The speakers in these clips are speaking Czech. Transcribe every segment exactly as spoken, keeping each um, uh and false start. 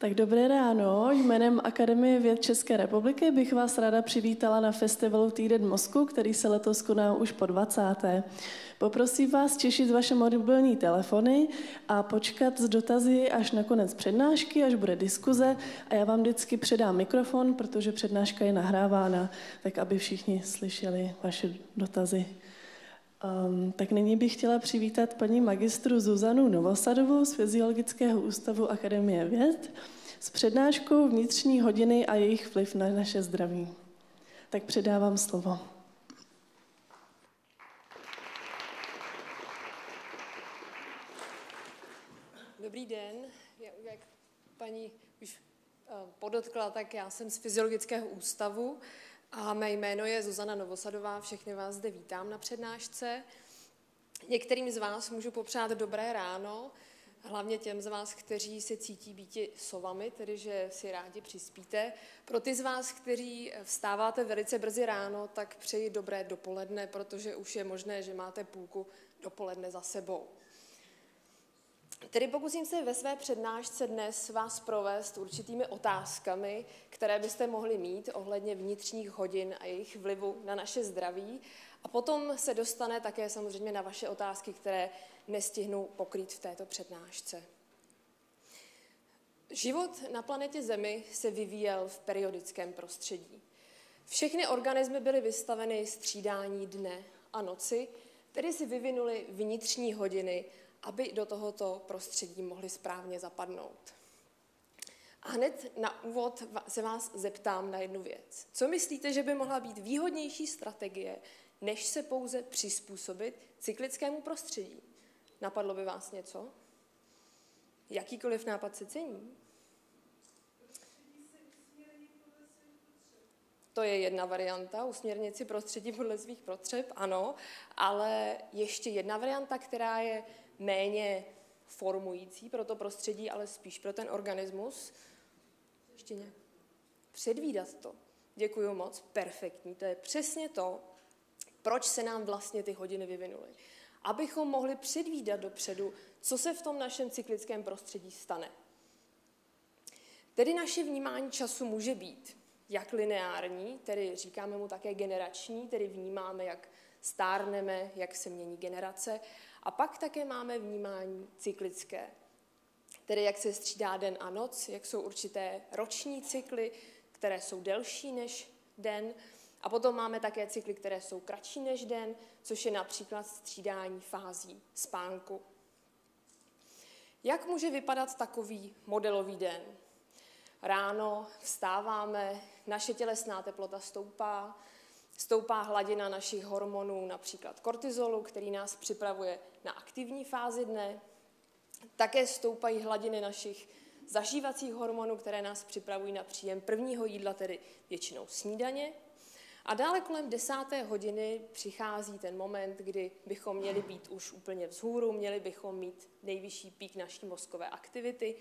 Tak dobré ráno, jménem Akademie věd České republiky bych vás ráda přivítala na festivalu Týden mozku, který se letos koná už po dvacáté Poprosím vás těšit vaše mobilní telefony a počkat s dotazy až na konec přednášky, až bude diskuze a já vám vždycky předám mikrofon, protože přednáška je nahrávána, tak aby všichni slyšeli vaše dotazy. Um, tak nyní bych chtěla přivítat paní magistru Zuzanu Novosadovou z Fyziologického ústavu Akademie věd s přednáškou Vnitřní hodiny a jejich vliv na naše zdraví. Tak předávám slovo. Dobrý den. Jak paní už podotkla, tak já jsem z Fyziologického ústavu. A mé jméno je Zuzana Novosadová, všechny vás zde vítám na přednášce. Některým z vás můžu popřát dobré ráno, hlavně těm z vás, kteří se cítí býti sovami, tedy že si rádi přispíte. Pro ty z vás, kteří vstáváte velice brzy ráno, tak přeji dobré dopoledne, protože už je možné, že máte půlku dopoledne za sebou. Tedy pokusím se ve své přednášce dnes vás provést určitými otázkami, které byste mohli mít ohledně vnitřních hodin a jejich vlivu na naše zdraví. A potom se dostane také samozřejmě na vaše otázky, které nestihnu pokrýt v této přednášce. Život na planetě Zemi se vyvíjel v periodickém prostředí. Všechny organismy byly vystaveny střídání dne a noci, tedy si vyvinuly vnitřní hodiny, aby do tohoto prostředí mohli správně zapadnout. A hned na úvod se vás zeptám na jednu věc. Co myslíte, že by mohla být výhodnější strategie, než se pouze přizpůsobit cyklickému prostředí? Napadlo by vás něco? Jakýkoliv nápad se cení? To je jedna varianta, usměrnit si prostředí podle svých potřeb, ano, ale ještě jedna varianta, která je méně formující pro to prostředí, ale spíš pro ten organismus. Ještě nějak. Předvídat to. Děkuju moc, perfektní. To je přesně to, proč se nám vlastně ty hodiny vyvinuly. Abychom mohli předvídat dopředu, co se v tom našem cyklickém prostředí stane. Tedy naše vnímání času může být jak lineární, tedy říkáme mu také generační, tedy vnímáme, jak stárneme, jak se mění generace. A pak také máme vnímání cyklické, tedy jak se střídá den a noc, jak jsou určité roční cykly, které jsou delší než den. A potom máme také cykly, které jsou kratší než den, což je například střídání fází spánku. Jak může vypadat takový modelový den? Ráno vstáváme, naše tělesná teplota stoupá, stoupá hladina našich hormonů, například kortizolu, který nás připravuje na aktivní fázi dne. Také stoupají hladiny našich zažívacích hormonů, které nás připravují na příjem prvního jídla, tedy většinou snídaně. A dále kolem desáté hodiny přichází ten moment, kdy bychom měli být už úplně vzhůru, měli bychom mít nejvyšší pík naší mozkové aktivity,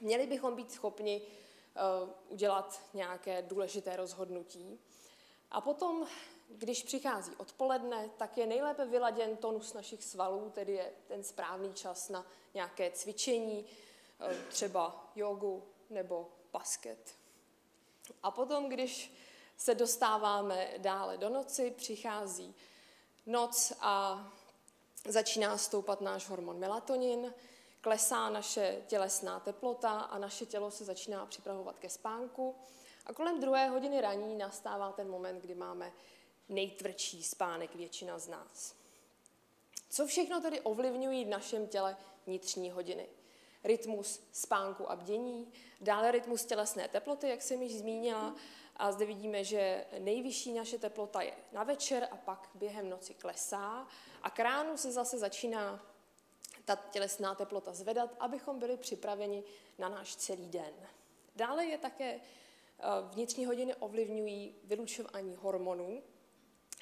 měli bychom být schopni uh, udělat nějaké důležité rozhodnutí. A potom, když přichází odpoledne, tak je nejlépe vyladěn tonus našich svalů, tedy je ten správný čas na nějaké cvičení, třeba jogu nebo basket. A potom, když se dostáváme dále do noci, přichází noc a začíná stoupat náš hormon melatonin, klesá naše tělesná teplota a naše tělo se začíná připravovat ke spánku. A kolem druhé hodiny raní nastává ten moment, kdy máme nejtvrdší spánek většina z nás. Co všechno tedy ovlivňují v našem těle vnitřní hodiny? Rytmus spánku a bdění, dále rytmus tělesné teploty, jak jsem již zmínila. A zde vidíme, že nejvyšší naše teplota je na večer a pak během noci klesá. A k ránu se zase začíná ta tělesná teplota zvedat, abychom byli připraveni na náš celý den. Dále je také vnitřní hodiny ovlivňují vylučování hormonů,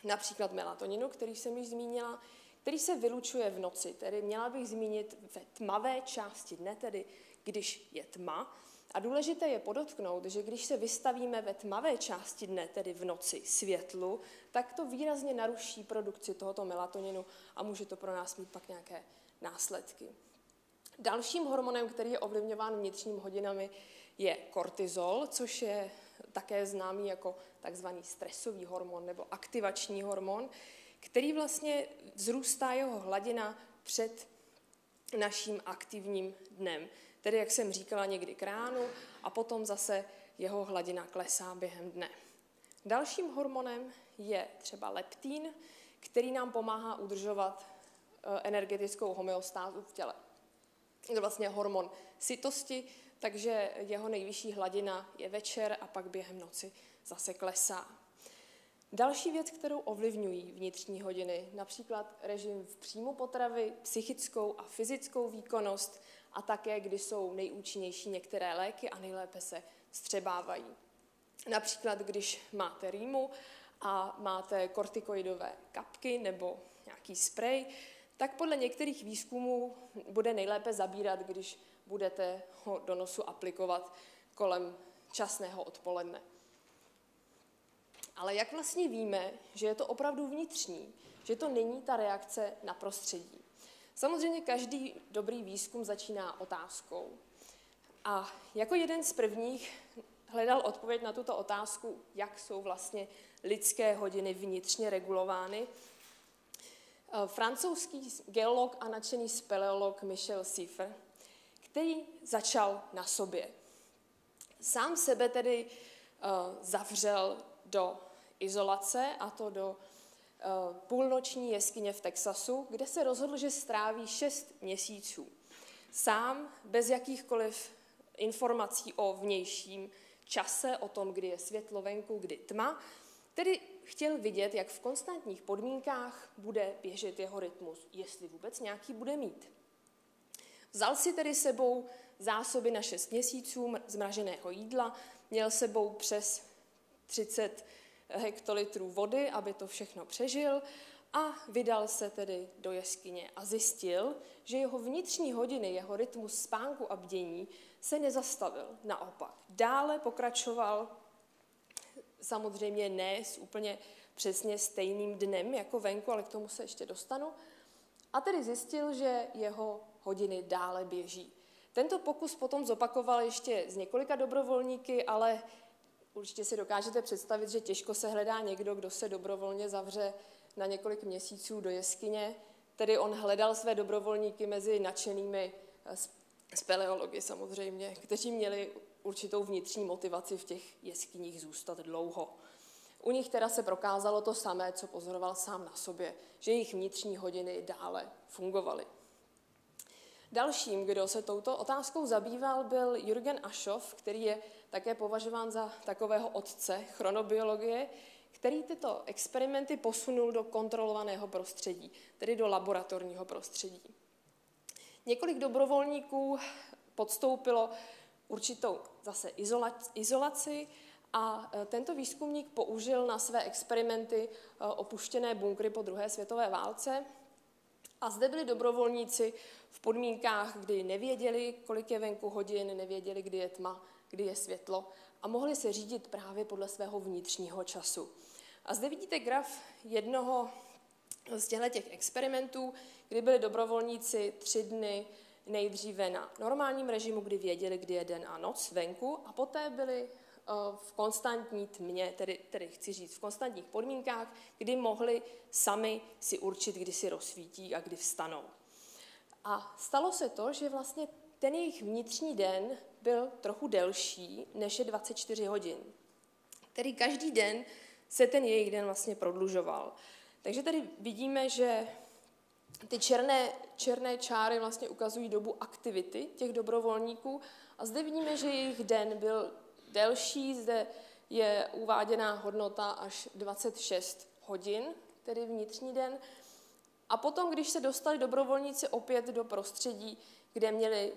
například melatoninu, který jsem již zmínila, který se vylučuje v noci, tedy měla bych zmínit ve tmavé části dne, tedy když je tma. A důležité je podotknout, že když se vystavíme ve tmavé části dne, tedy v noci, světlu, tak to výrazně naruší produkci tohoto melatoninu a může to pro nás mít pak nějaké následky. Dalším hormonem, který je ovlivňován vnitřními hodinami, je kortizol, což je také známý jako takzvaný stresový hormon nebo aktivační hormon, který vlastně vzrůstá jeho hladina před naším aktivním dnem. Tedy, jak jsem říkala, někdy k ránu a potom zase jeho hladina klesá během dne. Dalším hormonem je třeba leptín, který nám pomáhá udržovat energetickou homeostázu v těle. Je to vlastně hormon sytosti, takže jeho nejvyšší hladina je večer a pak během noci zase klesá. Další věc, kterou ovlivňují vnitřní hodiny, například režim v příjmu potravy, psychickou a fyzickou výkonnost a také, kdy jsou nejúčinnější některé léky a nejlépe se vstřebávají. Například, když máte rýmu a máte kortikoidové kapky nebo nějaký sprej, tak podle některých výzkumů bude nejlépe zabírat, když budete ho do nosu aplikovat kolem časného odpoledne. Ale jak vlastně víme, že je to opravdu vnitřní, že to není ta reakce na prostředí? Samozřejmě každý dobrý výzkum začíná otázkou. A jako jeden z prvních hledal odpověď na tuto otázku, jak jsou vlastně lidské hodiny vnitřně regulovány, francouzský geolog a nadšený speleolog Michel Siffre, který začal na sobě. Sám sebe tedy zavřel do izolace, a to do půlnoční jeskyně v Texasu, kde se rozhodl, že stráví šest měsíců. Sám, bez jakýchkoliv informací o vnějším čase, o tom, kdy je světlo venku, kdy tma, tedy chtěl vidět, jak v konstantních podmínkách bude běžet jeho rytmus, jestli vůbec nějaký bude mít. Vzal si tedy sebou zásoby na šest měsíců zmraženého jídla, měl sebou přes třicet hektolitrů vody, aby to všechno přežil, a vydal se tedy do jeskyně a zjistil, že jeho vnitřní hodiny, jeho rytmus spánku a bdění se nezastavil. Naopak, dále pokračoval, samozřejmě ne s úplně přesně stejným dnem jako venku, ale k tomu se ještě dostanu, a tedy zjistil, že jeho hodiny dále běží. Tento pokus potom zopakoval ještě z několika dobrovolníky, ale určitě si dokážete představit, že těžko se hledá někdo, kdo se dobrovolně zavře na několik měsíců do jeskyně. Tedy on hledal své dobrovolníky mezi nadšenými speleology samozřejmě, kteří měli určitou vnitřní motivaci v těch jeskyních zůstat dlouho. U nich teda se prokázalo to samé, co pozoroval sám na sobě, že jejich vnitřní hodiny dále fungovaly. Dalším, kdo se touto otázkou zabýval, byl Jürgen Aschoff, který je také považován za takového otce chronobiologie, který tyto experimenty posunul do kontrolovaného prostředí, tedy do laboratorního prostředí. Několik dobrovolníků podstoupilo určitou zase izolaci a tento výzkumník použil na své experimenty opuštěné bunkry po druhé světové válce. A zde byli dobrovolníci v podmínkách, kdy nevěděli, kolik je venku hodin, nevěděli, kdy je tma, kdy je světlo, a mohli se řídit právě podle svého vnitřního času. A zde vidíte graf jednoho z těchto experimentů, kdy byli dobrovolníci tři dny nejdříve na normálním režimu, kdy věděli, kdy je den a noc venku, a poté byli v konstantní tmě, tedy, tedy chci říct v konstantních podmínkách, kdy mohli sami si určit, kdy si rozsvítí a kdy vstanou. A stalo se to, že vlastně ten jejich vnitřní den byl trochu delší, než je dvacet čtyři hodin. Tedy každý den se ten jejich den vlastně prodlužoval. Takže tady vidíme, že ty černé, černé čáry vlastně ukazují dobu aktivity těch dobrovolníků a zde vidíme, že jejich den byl delší, zde je uváděná hodnota až dvacet šest hodin, tedy vnitřní den. A potom, když se dostali dobrovolníci opět do prostředí, kde měli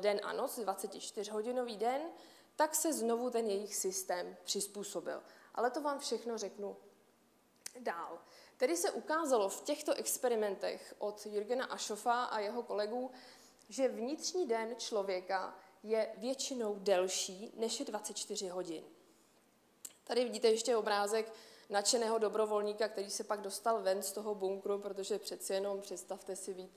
den a noc, dvacetičtyřhodinový den, tak se znovu ten jejich systém přizpůsobil. Ale to vám všechno řeknu dál. Tedy se ukázalo v těchto experimentech od Jürgena Aschoffa a jeho kolegů, že vnitřní den člověka je většinou delší, než je dvacet čtyři hodin. Tady vidíte ještě obrázek nadšeného dobrovolníka, který se pak dostal ven z toho bunkru, protože přeci jenom, představte si, být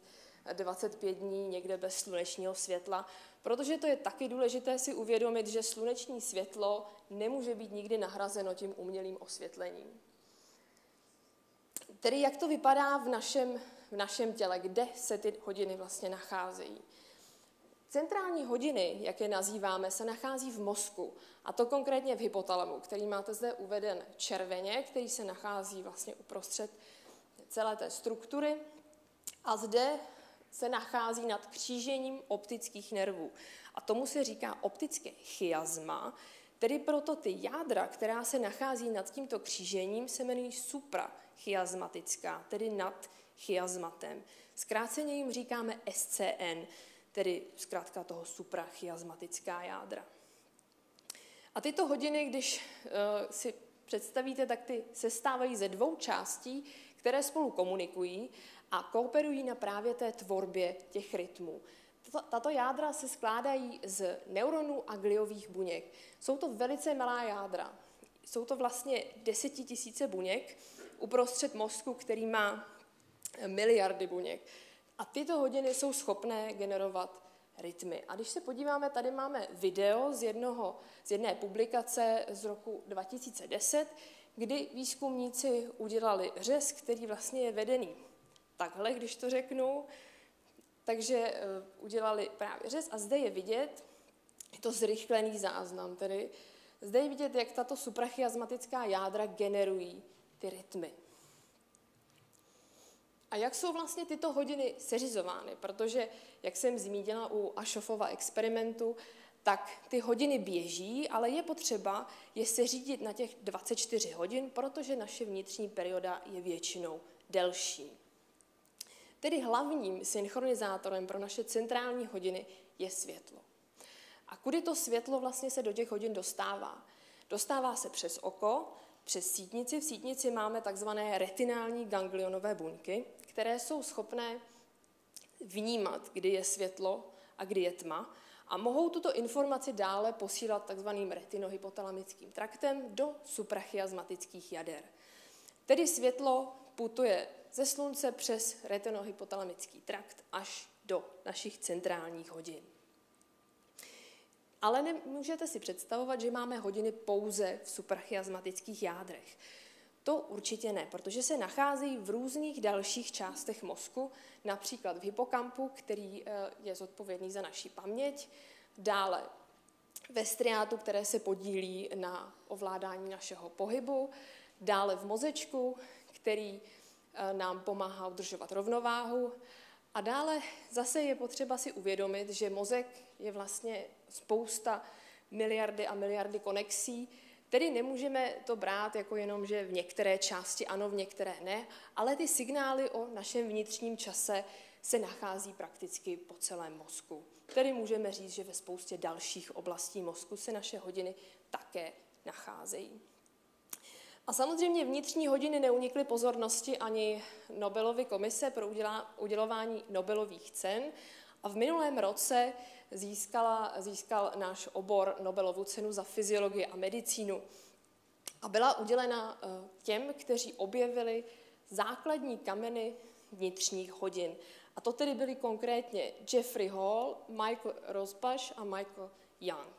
dvacet pět dní někde bez slunečního světla, protože to je taky důležité si uvědomit, že sluneční světlo nemůže být nikdy nahrazeno tím umělým osvětlením. Tedy jak to vypadá v našem, v našem těle, kde se ty hodiny vlastně nacházejí. Centrální hodiny, jak je nazýváme, se nachází v mozku, a to konkrétně v hypotalamu, který máte zde uveden červeně, který se nachází vlastně uprostřed celé té struktury, a zde se nachází nad křížením optických nervů. A tomu se říká optické chiasma, tedy proto ty jádra, která se nachází nad tímto křížením, se jmenují suprachiasmatická, tedy nad chiasmatem. Zkráceně jim říkáme S C N, tedy zkrátka toho suprachiasmatická jádra. A tyto hodiny, když uh, si představíte, tak ty se stávají ze dvou částí, které spolu komunikují a kooperují na právě té tvorbě těch rytmů. Tato jádra se skládají z neuronů a gliových buněk. Jsou to velice malá jádra. Jsou to vlastně desetitisíce buněk uprostřed mozku, který má miliardy buněk. A tyto hodiny jsou schopné generovat rytmy. A když se podíváme, tady máme video z, jednoho, z jedné publikace z roku dva tisíce deset, kdy výzkumníci udělali řez, který vlastně je vedený takhle, když to řeknu. Takže udělali právě řez a zde je vidět, je to zrychlený záznam tedy, zde je vidět, jak tato suprachiasmatická jádra generují ty rytmy. A jak jsou vlastně tyto hodiny seřizovány? Protože, jak jsem zmínila u Aschoffova experimentu, tak ty hodiny běží, ale je potřeba je seřídit na těch dvacet čtyři hodin, protože naše vnitřní perioda je většinou delší. Tedy hlavním synchronizátorem pro naše centrální hodiny je světlo. A kudy to světlo vlastně se do těch hodin dostává? Dostává se přes oko, přes sítnici. V sítnici máme takzvané retinální ganglionové buňky, které jsou schopné vnímat, kdy je světlo a kdy je tma, a mohou tuto informaci dále posílat takzvaným retinohypotalamickým traktem do suprachiasmatických jader. Tedy světlo putuje ze slunce přes retinohypotalamický trakt až do našich centrálních hodin. Ale nemůžete si představovat, že máme hodiny pouze v suprachiasmatických jádrech. To určitě ne, protože se nacházejí v různých dalších částech mozku, například v hipokampu, který je zodpovědný za naši paměť, dále ve striátu, které se podílí na ovládání našeho pohybu, dále v mozečku, který nám pomáhá udržovat rovnováhu. A dále zase je potřeba si uvědomit, že mozek je vlastně spousta miliardy a miliardy konexí, tedy nemůžeme to brát jako jenom, že v některé části ano, v některé ne, ale ty signály o našem vnitřním čase se nachází prakticky po celém mozku. Tedy můžeme říct, že ve spoustě dalších oblastí mozku se naše hodiny také nacházejí. A samozřejmě vnitřní hodiny neunikly pozornosti ani Nobelovy komise pro udělování Nobelových cen a v minulém roce získala, získal náš obor Nobelovu cenu za fyziologii a medicínu a byla udělena těm, kteří objevili základní kameny vnitřních hodin. A to tedy byly konkrétně Jeffrey Hall, Michael Rosbash a Michael Young.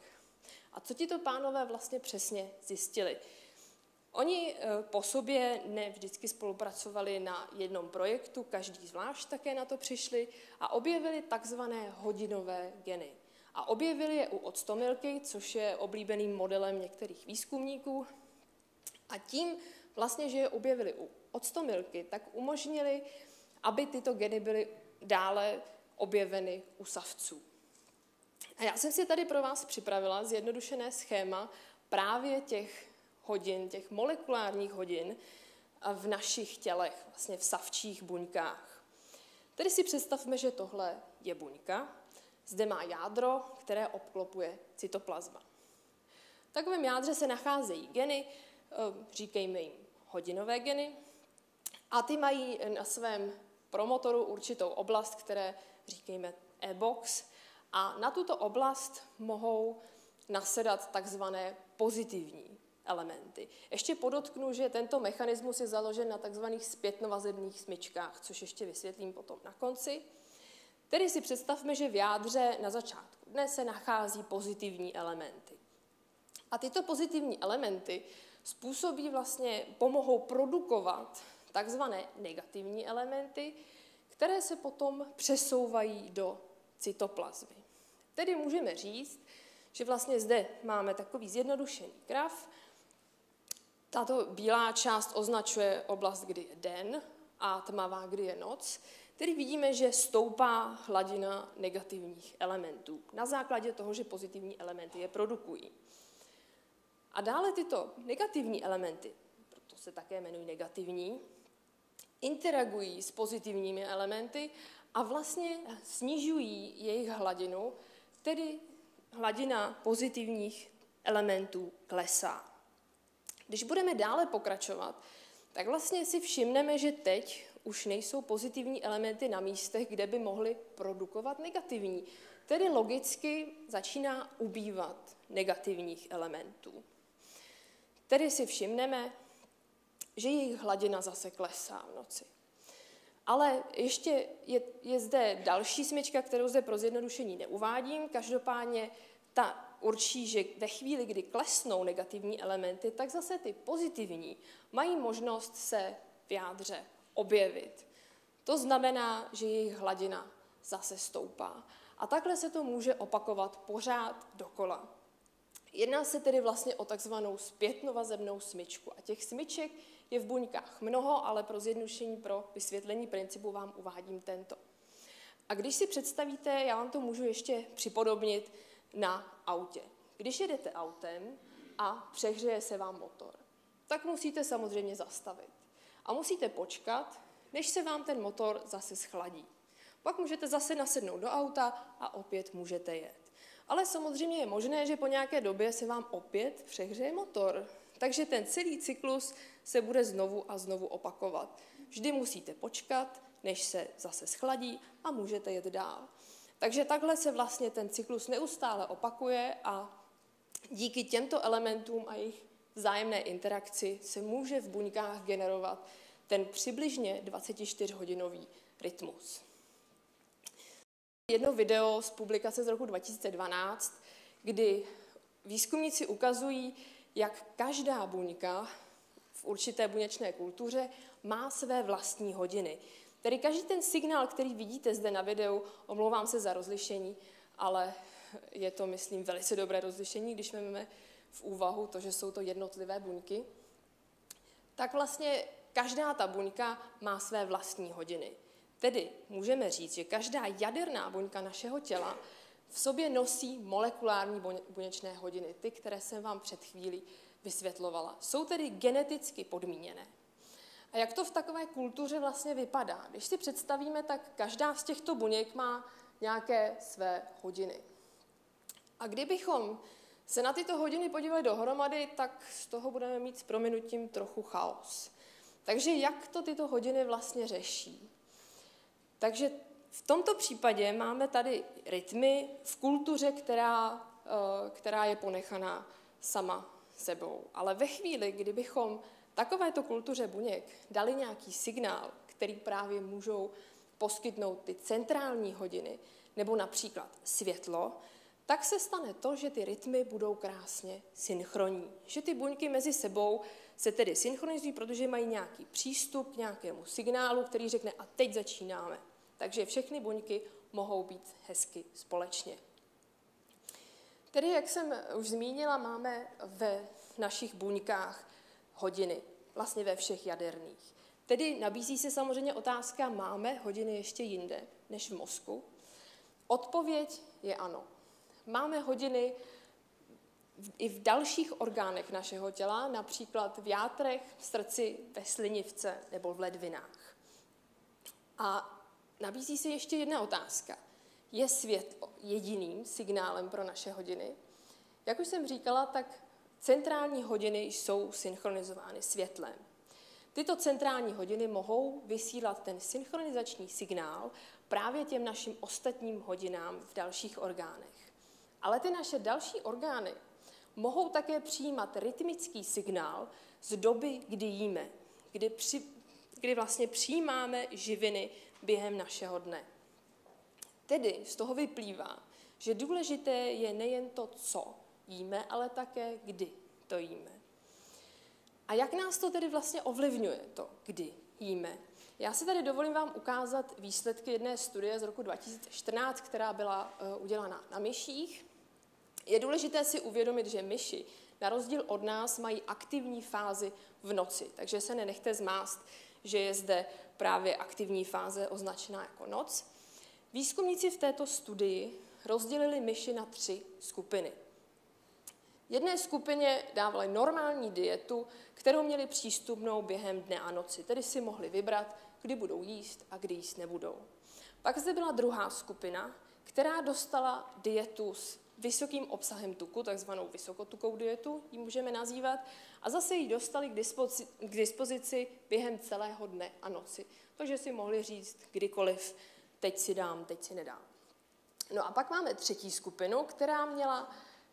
A co tito pánové vlastně přesně zjistili? Oni po sobě ne vždycky spolupracovali na jednom projektu, každý zvlášť také na to přišli a objevili takzvané hodinové geny. A objevili je u octomilky, což je oblíbeným modelem některých výzkumníků. A tím vlastně, že je objevili u octomilky, tak umožnili, aby tyto geny byly dále objeveny u savců. A já jsem si tady pro vás připravila zjednodušené schéma právě těch hodin, těch molekulárních hodin v našich tělech, vlastně v savčích buňkách. Tedy si představme, že tohle je buňka. Zde má jádro, které obklopuje cytoplazma. V takovém jádře se nacházejí geny, říkejme jim hodinové geny, a ty mají na svém promotoru určitou oblast, které říkejme E-box, a na tuto oblast mohou nasedat takzvané pozitivní elementy. Ještě podotknu, že tento mechanismus je založen na takzvaných zpětnovazebných smyčkách, což ještě vysvětlím potom na konci. Tedy si představme, že v jádře na začátku dne se nachází pozitivní elementy. A tyto pozitivní elementy způsobí vlastně, pomohou produkovat takzvané negativní elementy, které se potom přesouvají do cytoplazmy. Tedy můžeme říct, že vlastně zde máme takový zjednodušený graf. Tato bílá část označuje oblast, kdy je den, a tmavá, kdy je noc. Tedy vidíme, že stoupá hladina negativních elementů na základě toho, že pozitivní elementy je produkují. A dále tyto negativní elementy, proto se také jmenují negativní, interagují s pozitivními elementy a vlastně snižují jejich hladinu, tedy hladina pozitivních elementů klesá. Když budeme dále pokračovat, tak vlastně si všimneme, že teď už nejsou pozitivní elementy na místech, kde by mohly produkovat negativní. Tedy logicky začíná ubývat negativních elementů. Tedy si všimneme, že jejich hladina zase klesá v noci. Ale ještě je, je zde další smyčka, kterou zde pro zjednodušení neuvádím. Každopádně ta určí, že ve chvíli, kdy klesnou negativní elementy, tak zase ty pozitivní mají možnost se v jádře objevit. To znamená, že jejich hladina zase stoupá. A takhle se to může opakovat pořád dokola. Jedná se tedy vlastně o takzvanou zpětnovazebnou smyčku. A těch smyček je v buňkách mnoho, ale pro zjednodušení, pro vysvětlení principu vám uvádím tento. A když si představíte, já vám to můžu ještě připodobnit na autě. Když jedete autem a přehřeje se vám motor, tak musíte samozřejmě zastavit. A musíte počkat, než se vám ten motor zase schladí. Pak můžete zase nasednout do auta a opět můžete jet. Ale samozřejmě je možné, že po nějaké době se vám opět přehřeje motor. Takže ten celý cyklus se bude znovu a znovu opakovat. Vždy musíte počkat, než se zase schladí a můžete jet dál. Takže takhle se vlastně ten cyklus neustále opakuje a díky těmto elementům a jejich vzájemné interakci se může v buňkách generovat ten přibližně dvacetičtyřhodinový rytmus. Jedno video z publikace z roku dva tisíce dvanáct, kdy výzkumníci ukazují, jak každá buňka v určité buněčné kultuře má své vlastní hodiny. Tedy každý ten signál, který vidíte zde na videu, omlouvám se za rozlišení, ale je to, myslím, velice dobré rozlišení, když vezmeme v úvahu to, že jsou to jednotlivé buňky, tak vlastně každá ta buňka má své vlastní hodiny. Tedy můžeme říct, že každá jaderná buňka našeho těla v sobě nosí molekulární buněčné hodiny, ty, které jsem vám před chvílí vysvětlovala. Jsou tedy geneticky podmíněné. A jak to v takové kultuře vlastně vypadá? Když si představíme, tak každá z těchto buněk má nějaké své hodiny. A kdybychom se na tyto hodiny podívali dohromady, tak z toho budeme mít s prominutím trochu chaos. Takže jak to tyto hodiny vlastně řeší? Takže v tomto případě máme tady rytmy v kultuře, která, která je ponechaná sama sebou. Ale ve chvíli, kdybychom takovéto kultuře buněk dali nějaký signál, který právě můžou poskytnout ty centrální hodiny, nebo například světlo, tak se stane to, že ty rytmy budou krásně synchronní. Že ty buňky mezi sebou se tedy synchronizují, protože mají nějaký přístup k nějakému signálu, který řekne a teď začínáme. Takže všechny buňky mohou být hezky společně. Tedy, jak jsem už zmínila, máme ve našich buňkách hodiny, vlastně ve všech jaderných. Tedy nabízí se samozřejmě otázka, máme hodiny ještě jinde než v mozku? Odpověď je ano. Máme hodiny i v dalších orgánech našeho těla, například v játrech, v srdci, ve slinivce nebo v ledvinách. A nabízí se ještě jedna otázka. Je světlo jediným signálem pro naše hodiny? Jak už jsem říkala, tak centrální hodiny jsou synchronizovány světlem. Tyto centrální hodiny mohou vysílat ten synchronizační signál právě těm našim ostatním hodinám v dalších orgánech. Ale ty naše další orgány mohou také přijímat rytmický signál z doby, kdy jíme, kdy, při, kdy vlastně přijímáme živiny během našeho dne. Tedy z toho vyplývá, že důležité je nejen to, co jíme, ale také kdy to jíme. A jak nás to tedy vlastně ovlivňuje, to, kdy jíme? Já si tady dovolím vám ukázat výsledky jedné studie z roku dva tisíce čtrnáct, která byla udělána na myších. Je důležité si uvědomit, že myši na rozdíl od nás mají aktivní fázi v noci, takže se nenechte zmást, že je zde právě aktivní fáze označená jako noc. Výzkumníci v této studii rozdělili myši na tři skupiny. Jedné skupině dávali normální dietu, kterou měli přístupnou během dne a noci, tedy si mohli vybrat, kdy budou jíst a kdy jíst nebudou. Pak zde byla druhá skupina, která dostala dietu s vysokým obsahem tuku, takzvanou vysokotukovou dietu, ji můžeme nazývat, a zase ji dostali k dispozici, k dispozici během celého dne a noci. Takže si mohli říct kdykoliv, teď si dám, teď si nedám. No a pak máme třetí skupinu, která měla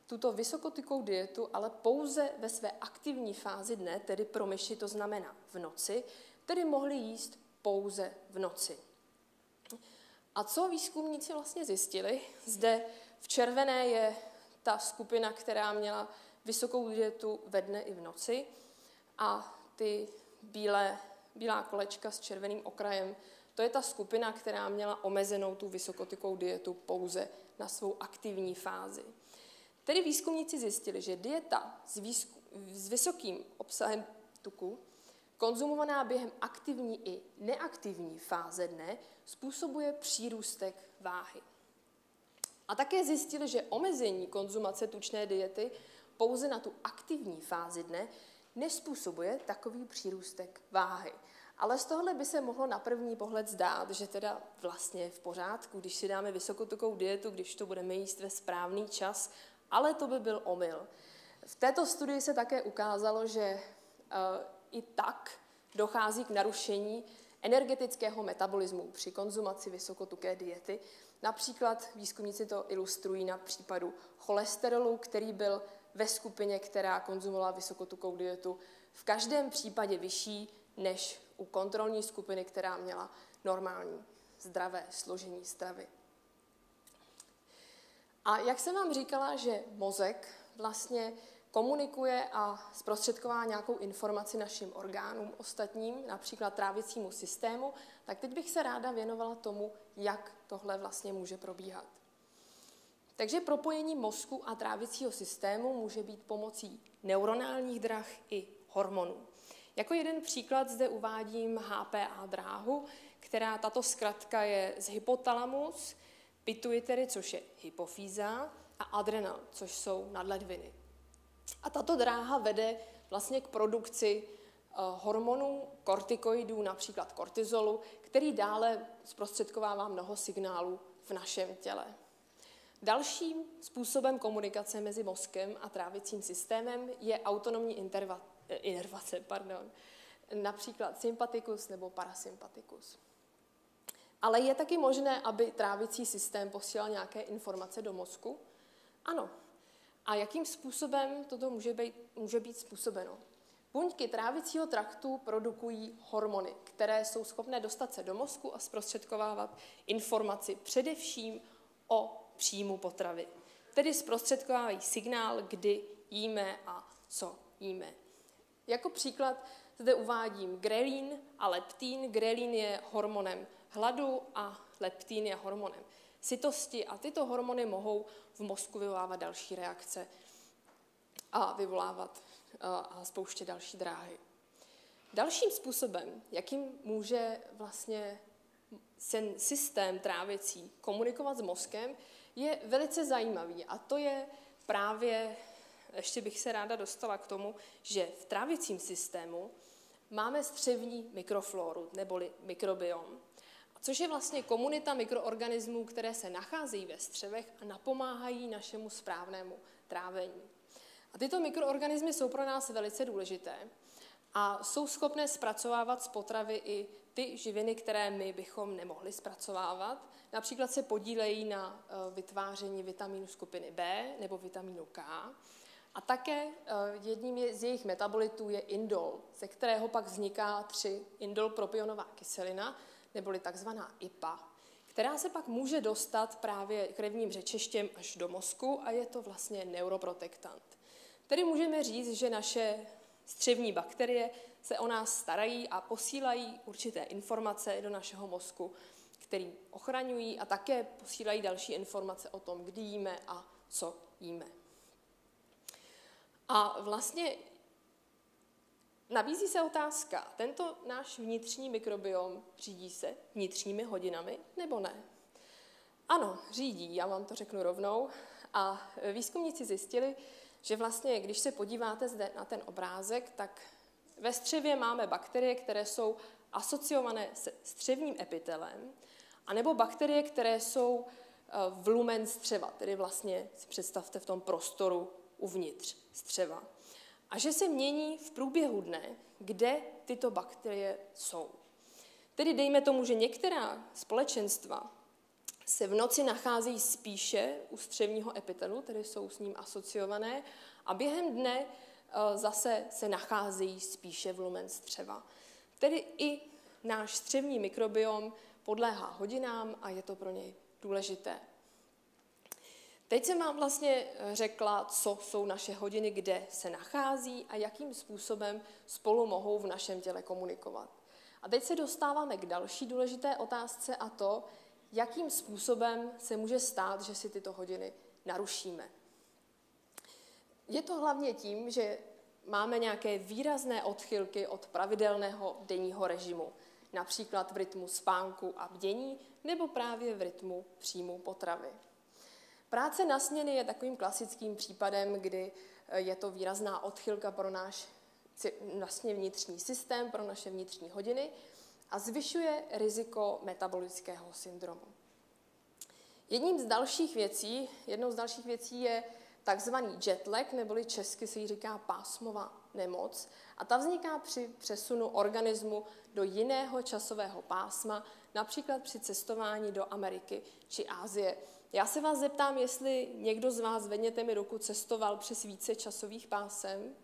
tuto vysokotukovou dietu, ale pouze ve své aktivní fázi dne, tedy pro myši to znamená v noci, tedy mohli jíst pouze v noci. A co výzkumníci vlastně zjistili? Zde v červené je ta skupina, která měla vysokou dietu ve dne i v noci, a ty bílé, bílá kolečka s červeným okrajem, to je ta skupina, která měla omezenou tu vysokotukovou dietu pouze na svou aktivní fázi. Tedy výzkumníci zjistili, že dieta s, výzku, s vysokým obsahem tuku, konzumovaná během aktivní i neaktivní fáze dne, způsobuje přírůstek váhy. A také zjistili, že omezení konzumace tučné diety pouze na tu aktivní fázi dne nespůsobuje takový přírůstek váhy. Ale z tohle by se mohlo na první pohled zdát, že teda vlastně je v pořádku, když si dáme vysokotukovou dietu, když to budeme jíst ve správný čas, ale to by byl omyl. V této studii se také ukázalo, že i tak dochází k narušení energetického metabolismu při konzumaci vysokotuké diety. Například výzkumníci to ilustrují na případu cholesterolu, který byl ve skupině, která konzumovala vysokotukovou dietu, v každém případě vyšší než u kontrolní skupiny, která měla normální zdravé složení stravy. A jak jsem vám říkala, že mozek vlastně komunikuje a zprostředková nějakou informaci našim orgánům ostatním, například trávicímu systému, tak teď bych se ráda věnovala tomu, jak tohle vlastně může probíhat. Takže propojení mozku a trávicího systému může být pomocí neuronálních drah i hormonů. Jako jeden příklad zde uvádím H P A dráhu, která tato zkratka je z hypotalamus, pituitary, což je hypofýza, a adrenal, což jsou nadledviny. A tato dráha vede vlastně k produkci hormonů, kortikoidů, například kortizolu, který dále zprostředkovává mnoho signálů v našem těle. Dalším způsobem komunikace mezi mozkem a trávicím systémem je autonomní interva, inervace, pardon, například sympatikus nebo parasympatikus. Ale je taky možné, aby trávicí systém posílal nějaké informace do mozku? Ano. A jakým způsobem toto může být, může být způsobeno? Buňky trávicího traktu produkují hormony, které jsou schopné dostat se do mozku a zprostředkovávat informaci především o příjmu potravy. Tedy zprostředkovávají signál, kdy jíme a co jíme. Jako příklad zde uvádím grelin a leptin. Grelin je hormonem hladu a leptin je hormonem sytosti a tyto hormony mohou v mozku vyvolávat další reakce a vyvolávat a spouštět další dráhy. Dalším způsobem, jakým může vlastně ten systém trávicí komunikovat s mozkem, je velice zajímavý a to je právě, ještě bych se ráda dostala k tomu, že v trávicím systému máme střevní mikroflóru neboli mikrobiom, což je vlastně komunita mikroorganismů, které se nacházejí ve střevech a napomáhají našemu správnému trávení. A tyto mikroorganismy jsou pro nás velice důležité a jsou schopné zpracovávat z potravy i ty živiny, které my bychom nemohli zpracovávat. Například se podílejí na vytváření vitamínu skupiny B nebo vitamínu K. A také jedním z jejich metabolitů je indol, ze kterého pak vzniká tři indolpropionová kyselina, neboli takzvaná I P A, která se pak může dostat právě krevním řečištěm až do mozku a je to vlastně neuroprotektant. Tedy můžeme říct, že naše střevní bakterie se o nás starají a posílají určité informace do našeho mozku, který ochraňují a také posílají další informace o tom, kdy jíme a co jíme. A vlastně nabízí se otázka, tento náš vnitřní mikrobiom řídí se vnitřními hodinami nebo ne? Ano, řídí, já vám to řeknu rovnou. A výzkumníci zjistili, že vlastně, když se podíváte zde na ten obrázek, tak ve střevě máme bakterie, které jsou asociované se střevním epitelem, anebo bakterie, které jsou v lumen střeva, tedy vlastně si představte v tom prostoru uvnitř střeva. A že se mění v průběhu dne, kde tyto bakterie jsou. Tedy dejme tomu, že některá společenstva se v noci nacházejí spíše u střevního epitelu, tedy jsou s ním asociované, a během dne zase se nacházejí spíše v lumen střeva. Tedy i náš střevní mikrobiom podléhá hodinám a je to pro něj důležité. Teď jsem vám vlastně řekla, co jsou naše hodiny, kde se nachází a jakým způsobem spolu mohou v našem těle komunikovat. A teď se dostáváme k další důležité otázce a to, jakým způsobem se může stát, že si tyto hodiny narušíme. Je to hlavně tím, že máme nějaké výrazné odchylky od pravidelného denního režimu, například v rytmu spánku a bdění nebo právě v rytmu příjmu potravy. Práce na směny je takovým klasickým případem, kdy je to výrazná odchylka pro náš vlastně vnitřní systém, pro naše vnitřní hodiny a zvyšuje riziko metabolického syndromu. Jedním z dalších věcí, jednou z dalších věcí je takzvaný jetlag, neboli česky se jí říká pásmová nemoc, a ta vzniká při přesunu organismu do jiného časového pásma, například při cestování do Ameriky či Asie. Já se vás zeptám, jestli někdo z vás, zvedněte mi ruku, cestoval přes více časových pásem.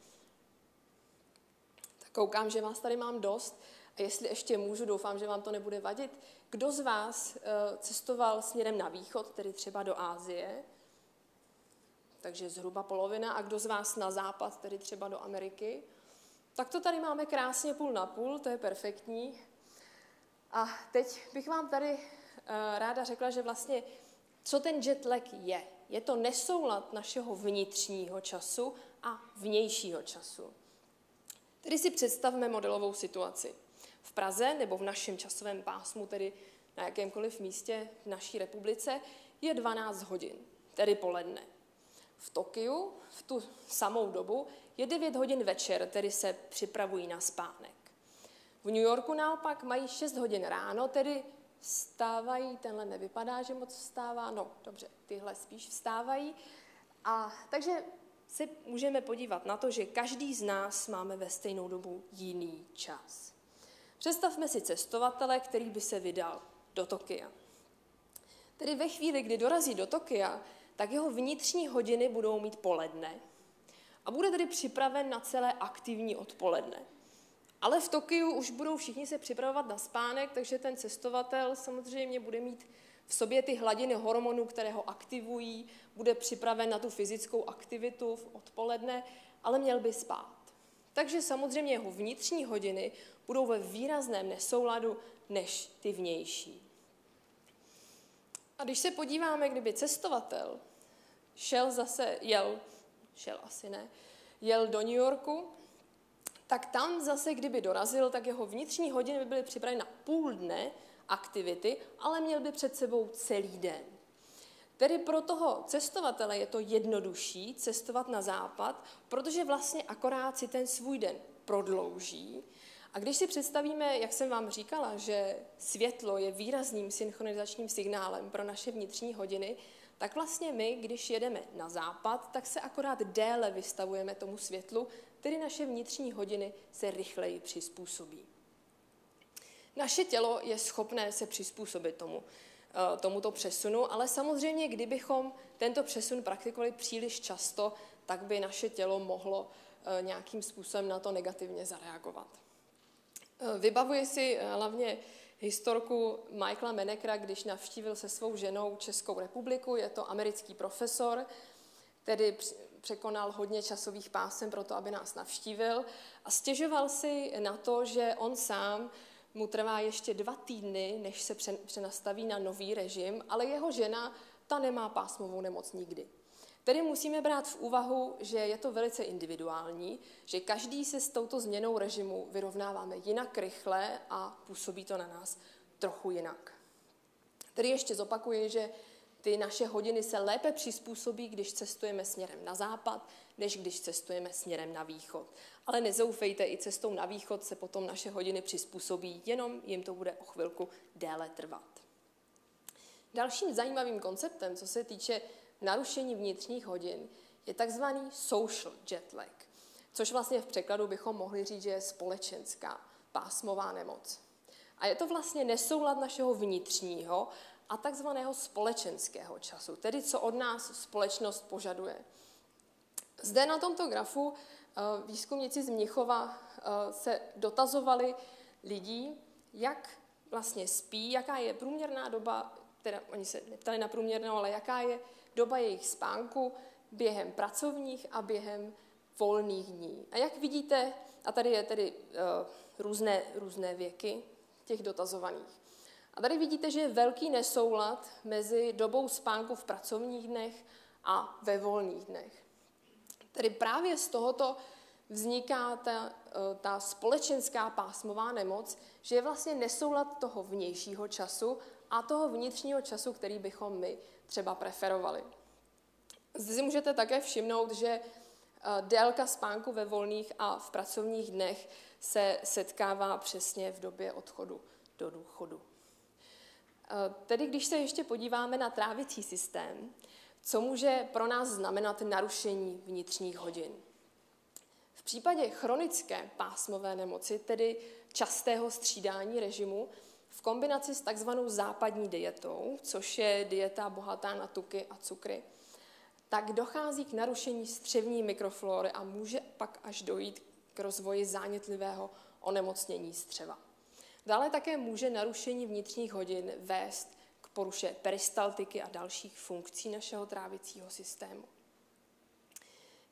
Tak koukám, že vás tady mám dost a jestli ještě můžu, doufám, že vám to nebude vadit. Kdo z vás cestoval směrem na východ, tedy třeba do Asie? Takže zhruba polovina. A kdo z vás na západ, tedy třeba do Ameriky? Tak to tady máme krásně půl na půl, to je perfektní. A teď bych vám tady ráda řekla, že vlastně co ten jetlag je? Je to nesoulad našeho vnitřního času a vnějšího času. Tedy si představme modelovou situaci. V Praze nebo v našem časovém pásmu, tedy na jakémkoliv místě v naší republice, je dvanáct hodin, tedy poledne. V Tokiu v tu samou dobu je devět hodin večer, tedy se připravují na spánek. V New Yorku naopak mají šest hodin ráno, tedy vstávají, tenhle nevypadá, že moc vstává, no dobře, tyhle spíš vstávají. A takže se můžeme podívat na to, že každý z nás máme ve stejnou dobu jiný čas. Představme si cestovatele, který by se vydal do Tokia. Tedy ve chvíli, kdy dorazí do Tokia, tak jeho vnitřní hodiny budou mít poledne a bude tedy připraven na celé aktivní odpoledne. Ale v Tokiu už budou všichni se připravovat na spánek, takže ten cestovatel samozřejmě bude mít v sobě ty hladiny hormonů, které ho aktivují, bude připraven na tu fyzickou aktivitu v odpoledne, ale měl by spát. Takže samozřejmě jeho vnitřní hodiny budou ve výrazném nesouladu než ty vnější. A když se podíváme, kdyby cestovatel šel zase, jel, šel asi ne, jel do New Yorku, tak tam zase, kdyby dorazil, tak jeho vnitřní hodiny by byly připraveny na půl dne aktivity, ale měl by před sebou celý den. Tedy pro toho cestovatele je to jednodušší cestovat na západ, protože vlastně akorát si ten svůj den prodlouží. A když si představíme, jak jsem vám říkala, že světlo je výrazným synchronizačním signálem pro naše vnitřní hodiny, tak vlastně my, když jedeme na západ, tak se akorát déle vystavujeme tomu světlu, tedy naše vnitřní hodiny se rychleji přizpůsobí. Naše tělo je schopné se přizpůsobit tomu, tomuto přesunu, ale samozřejmě, kdybychom tento přesun praktikovali příliš často, tak by naše tělo mohlo nějakým způsobem na to negativně zareagovat. Vybavuji si hlavně historku Michaela Menekra, když navštívil se svou ženou Českou republiku. Je to americký profesor, tedy překonal hodně časových pásem pro to, aby nás navštívil, a stěžoval si na to, že on sám mu trvá ještě dva týdny, než se přenastaví na nový režim, ale jeho žena, ta nemá pásmovou nemoc nikdy. Tedy musíme brát v úvahu, že je to velice individuální, že každý se s touto změnou režimu vyrovnáváme jinak rychle a působí to na nás trochu jinak. Tedy ještě zopakuji, že ty naše hodiny se lépe přizpůsobí, když cestujeme směrem na západ, než když cestujeme směrem na východ. Ale nezoufejte, i cestou na východ se potom naše hodiny přizpůsobí, jenom jim to bude o chvilku déle trvat. Dalším zajímavým konceptem, co se týče narušení vnitřních hodin, je takzvaný social jet lag, což vlastně v překladu bychom mohli říct, že je společenská pásmová nemoc. A je to vlastně nesoulad našeho vnitřního a takzvaného společenského času, tedy co od nás společnost požaduje. Zde na tomto grafu výzkumníci z Mnichova se dotazovali lidí, jak vlastně spí, jaká je průměrná doba, teda oni se neptali na průměrnou, ale jaká je doba jejich spánku během pracovních a během volných dní. A jak vidíte, a tady je tedy uh, různé, různé věky těch dotazovaných. A tady vidíte, že je velký nesoulad mezi dobou spánku v pracovních dnech a ve volných dnech. Tedy právě z tohoto vzniká ta, ta společenská pásmová nemoc, že je vlastně nesoulad toho vnějšího času a toho vnitřního času, který bychom my třeba preferovali. Zde si můžete také všimnout, že délka spánku ve volných a v pracovních dnech se setkává přesně v době odchodu do důchodu. Tedy když se ještě podíváme na trávicí systém, co může pro nás znamenat narušení vnitřních hodin? V případě chronické pásmové nemoci, tedy častého střídání režimu, v kombinaci s takzvanou západní dietou, což je dieta bohatá na tuky a cukry, tak dochází k narušení střevní mikroflóry a může pak až dojít k rozvoji zánětlivého onemocnění střeva. Dále také může narušení vnitřních hodin vést k poruše peristaltiky a dalších funkcí našeho trávicího systému.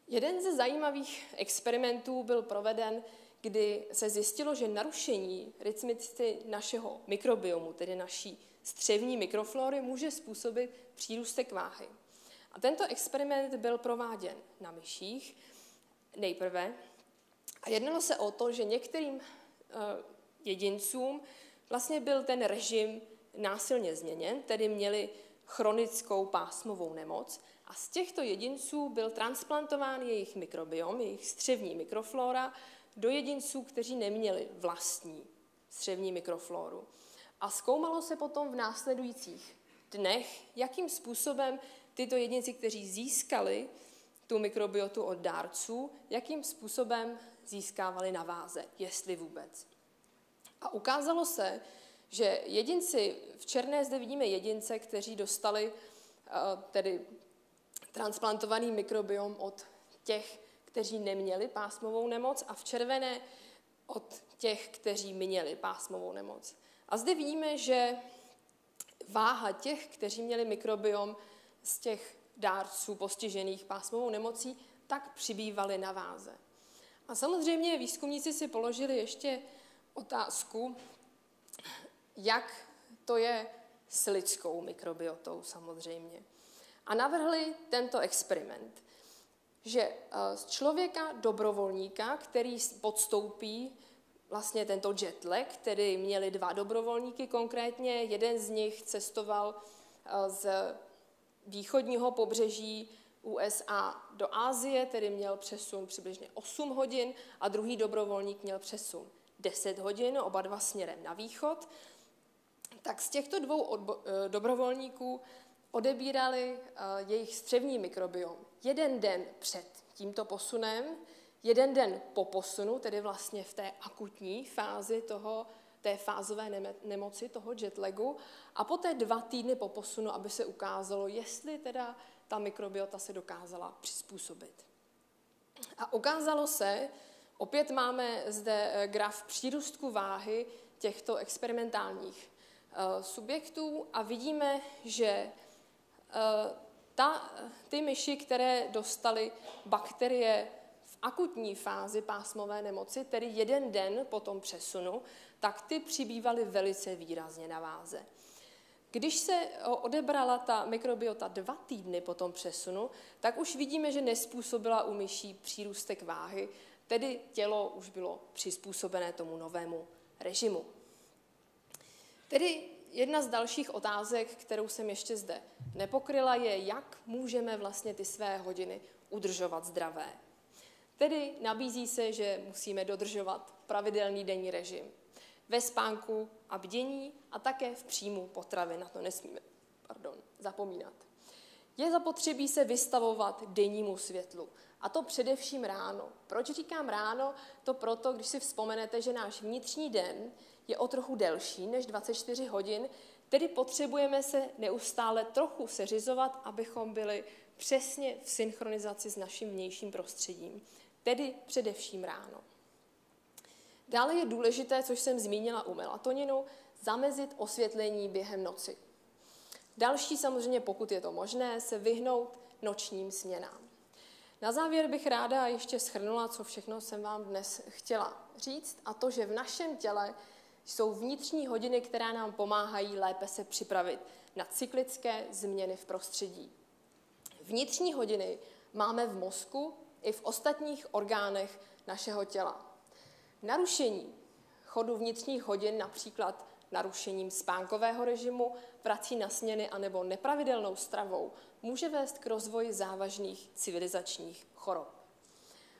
Jeden ze zajímavých experimentů byl proveden, kdy se zjistilo, že narušení rytmicity našeho mikrobiomu, tedy naší střevní mikroflóry, může způsobit přírůstek váhy. A tento experiment byl prováděn na myších nejprve a jednalo se o to, že některým uh, jedincům vlastně byl ten režim násilně změněn, tedy měli chronickou pásmovou nemoc a z těchto jedinců byl transplantován jejich mikrobiom, jejich střevní mikroflóra, do jedinců, kteří neměli vlastní střevní mikroflóru. A zkoumalo se potom v následujících dnech, jakým způsobem tyto jedinci, kteří získali tu mikrobiotu od dárců, jakým způsobem získávali na váze, jestli vůbec. A ukázalo se, že jedinci, v černé zde vidíme jedince, kteří dostali tedy transplantovaný mikrobiom od těch, kteří neměli pásmovou nemoc, a v červené od těch, kteří měli pásmovou nemoc. A zde vidíme, že váha těch, kteří měli mikrobiom z těch dárců postižených pásmovou nemocí, tak přibývaly na váze. A samozřejmě výzkumníci si položili ještě otázku, jak to je s lidskou mikrobiotou samozřejmě. A navrhli tento experiment, že z člověka dobrovolníka, který podstoupí vlastně tento jet lag, tedy měli dva dobrovolníky konkrétně, jeden z nich cestoval z východního pobřeží U S A do Asie, tedy měl přesun přibližně osm hodin a druhý dobrovolník měl přesun deset hodin, oba dva směrem na východ, tak z těchto dvou dobrovolníků odebírali jejich střevní mikrobiom jeden den před tímto posunem, jeden den po posunu, tedy vlastně v té akutní fázi toho, té fázové nemoci, toho jetlagu, a poté dva týdny po posunu, aby se ukázalo, jestli teda ta mikrobiota se dokázala přizpůsobit. A ukázalo se, opět máme zde graf přírůstku váhy těchto experimentálních subjektů a vidíme, že ta, ty myši, které dostaly bakterie v akutní fázi pásmové nemoci, tedy jeden den po tom přesunu, tak ty přibývaly velice výrazně na váze. Když se odebrala ta mikrobiota dva týdny po tom přesunu, tak už vidíme, že nespůsobila u myší přírůstek váhy, tedy tělo už bylo přizpůsobené tomu novému režimu. Tedy jedna z dalších otázek, kterou jsem ještě zde nepokryla, je, jak můžeme vlastně ty své hodiny udržovat zdravé. Tedy nabízí se, že musíme dodržovat pravidelný denní režim ve spánku a bdění a také v příjmu potravy. Na to nesmíme pardon, zapomínat. Je zapotřebí se vystavovat dennímu světlu. A to především ráno. Proč říkám ráno? To proto, když si vzpomenete, že náš vnitřní den je o trochu delší než dvacet čtyři hodin, tedy potřebujeme se neustále trochu seřizovat, abychom byli přesně v synchronizaci s naším vnějším prostředím, tedy především ráno. Dále je důležité, což jsem zmínila u melatoninu, zamezit osvětlení během noci. Další samozřejmě, pokud je to možné, se vyhnout nočním směnám. Na závěr bych ráda ještě shrnula, co všechno jsem vám dnes chtěla říct, a to, že v našem těle jsou vnitřní hodiny, které nám pomáhají lépe se připravit na cyklické změny v prostředí. Vnitřní hodiny máme v mozku i v ostatních orgánech našeho těla. Narušení chodu vnitřních hodin, například narušením spánkového režimu, prací na směny anebo nepravidelnou stravou, může vést k rozvoji závažných civilizačních chorob.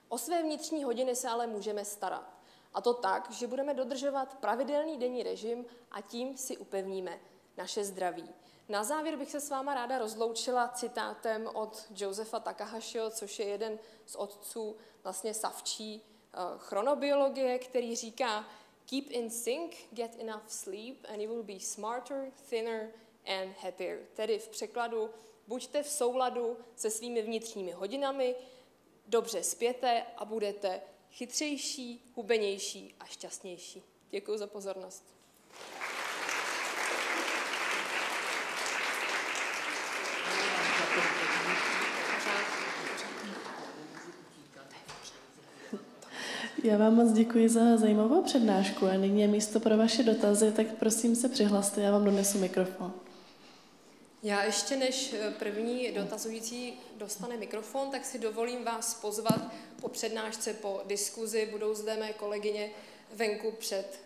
O své vnitřní hodiny se ale můžeme starat. A to tak, že budeme dodržovat pravidelný denní režim a tím si upevníme naše zdraví. Na závěr bych se s váma ráda rozloučila citátem od Josefa Takahashiho, což je jeden z otců vlastně savčí chronobiologie, který říká: "Keep in sync, get enough sleep and you will be smarter, thinner and happier." Tedy v překladu: buďte v souladu se svými vnitřními hodinami, dobře spěte a budete chytřejší, hubenější a šťastnější. Děkuji za pozornost. Já vám moc děkuji za zajímavou přednášku a nyní je místo pro vaše dotazy, tak prosím se přihlaste, já vám donesu mikrofon. Já ještě než první dotazující dostane mikrofon, tak si dovolím vás pozvat po přednášce, po diskuzi. Budou zde mé kolegyně venku před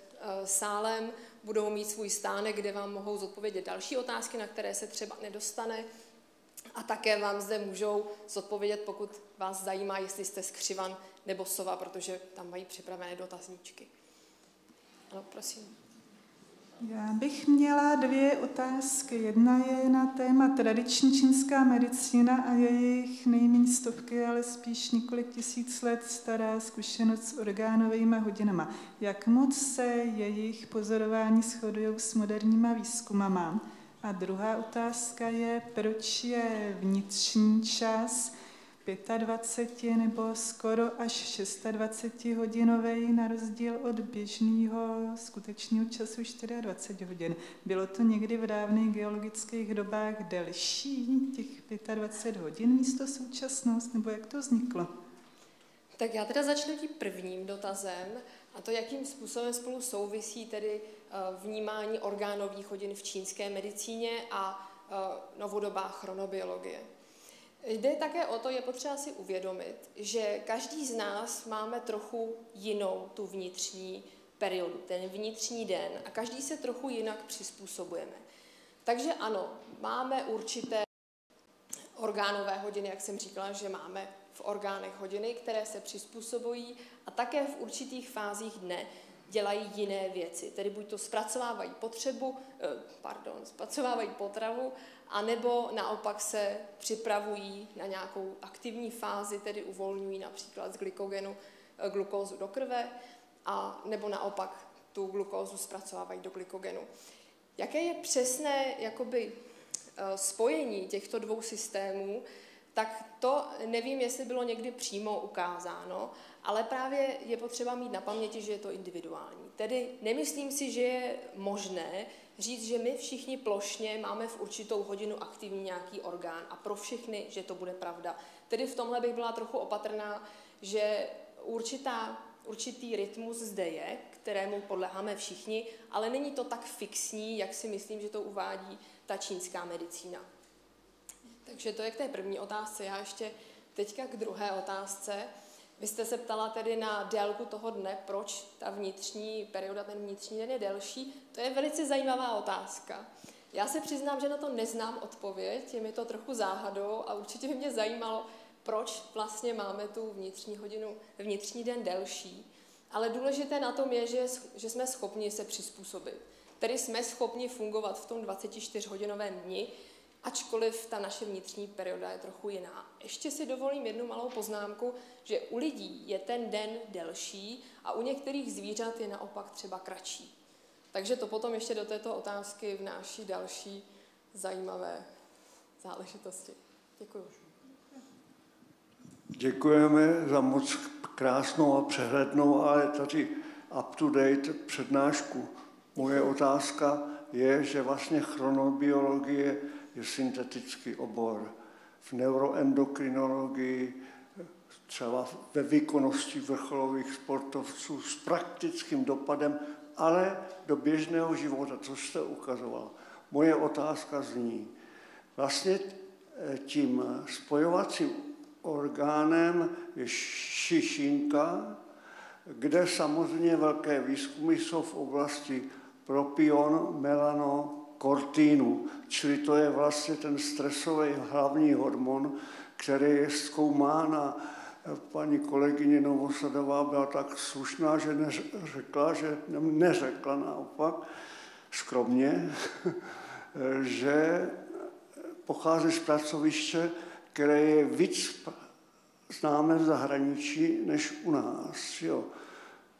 sálem, budou mít svůj stánek, kde vám mohou zodpovědět další otázky, na které se třeba nedostane. A také vám zde můžou zodpovědět, pokud vás zajímá, jestli jste skřivan nebo sova, protože tam mají připravené dotazníčky. Ano, prosím. Já bych měla dvě otázky. Jedna je na téma tradiční čínská medicína a jejich nejméně stovky, ale spíš několik tisíc let stará zkušenost s orgánovými hodinama. Jak moc se jejich pozorování shodují s moderníma výzkumama? A druhá otázka je, proč je vnitřní čas dvacet pět nebo skoro až dvacet šest hodinový na rozdíl od běžného skutečného času dvacet čtyři hodin. Bylo to někdy v dávných geologických dobách delší, těch dvacet pět hodin místo současnost, nebo jak to vzniklo? Tak já teda začnu tím prvním dotazem, a to, jakým způsobem spolu souvisí tedy vnímání orgánových hodin v čínské medicíně a novodobá chronobiologie. Jde také o to, je potřeba si uvědomit, že každý z nás máme trochu jinou tu vnitřní periodu, ten vnitřní den, a každý se trochu jinak přizpůsobujeme. Takže ano, máme určité orgánové hodiny, jak jsem říkala, že máme v orgánech hodiny, které se přizpůsobují a také v určitých fázích dne dělají jiné věci. Tedy buď to zpracovávají potřebu, pardon, zpracovávají potravu, anebo naopak se připravují na nějakou aktivní fázi, tedy uvolňují například z glykogenu glukózu do krve, a nebo naopak tu glukózu zpracovávají do glykogenu. Jaké je přesné jakoby spojení těchto dvou systémů, tak to nevím, jestli bylo někdy přímo ukázáno, ale právě je potřeba mít na paměti, že je to individuální. Tedy nemyslím si, že je možné říct, že my všichni plošně máme v určitou hodinu aktivní nějaký orgán a pro všechny, že to bude pravda. Tedy v tomhle bych byla trochu opatrná, že určitá, určitý rytmus zde je, kterému podléháme všichni, ale není to tak fixní, jak si myslím, že to uvádí ta čínská medicína. Takže to je k té první otázce. Já ještě teďka k druhé otázce. Vy jste se ptala tedy na délku toho dne, proč ta vnitřní perioda, ten vnitřní den je delší. To je velice zajímavá otázka. Já se přiznám, že na to neznám odpověď, je mi to trochu záhadou a určitě by mě zajímalo, proč vlastně máme tu vnitřní hodinu, vnitřní den delší. Ale důležité na tom je, že, že jsme schopni se přizpůsobit. Tedy jsme schopni fungovat v tom dvacetičtyřhodinovém dni, ačkoliv ta naše vnitřní perioda je trochu jiná. Ještě si dovolím jednu malou poznámku, že u lidí je ten den delší a u některých zvířat je naopak třeba kratší. Takže to potom ještě do této otázky vnáší další zajímavé záležitosti. Děkuji. Děkujeme za moc krásnou a přehlednou, ale tady up-to-date přednášku. Moje otázka je, že vlastně chronobiologie je syntetický obor. V neuroendokrinologii, třeba ve výkonnosti vrcholových sportovců s praktickým dopadem, ale do běžného života, co jste ukazoval. Moje otázka zní, vlastně tím spojovacím orgánem je šišinka, kde samozřejmě velké výzkumy jsou v oblasti propion, melano, kortínu, čili to je vlastně ten stresový hlavní hormon, který je zkoumán a paní kolegyně Novosadová byla tak slušná, že neřekla, že neřekla naopak, skromně, že pochází z pracoviště, které je víc známé v zahraničí než u nás. Jo.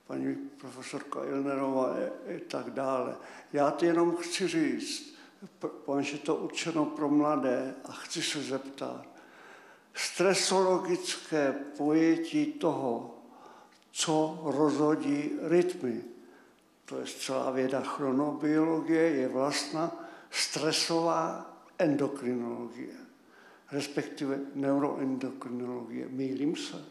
Paní profesorka Ilnerová a tak dále. Já to jenom chci říct, že to určeno pro mladé a chci se zeptat. Stresologické pojetí toho, co rozhodí rytmy, to je celá věda chronobiologie, je vlastně stresová endokrinologie, respektive neuroendokrinologie. Mýlím se?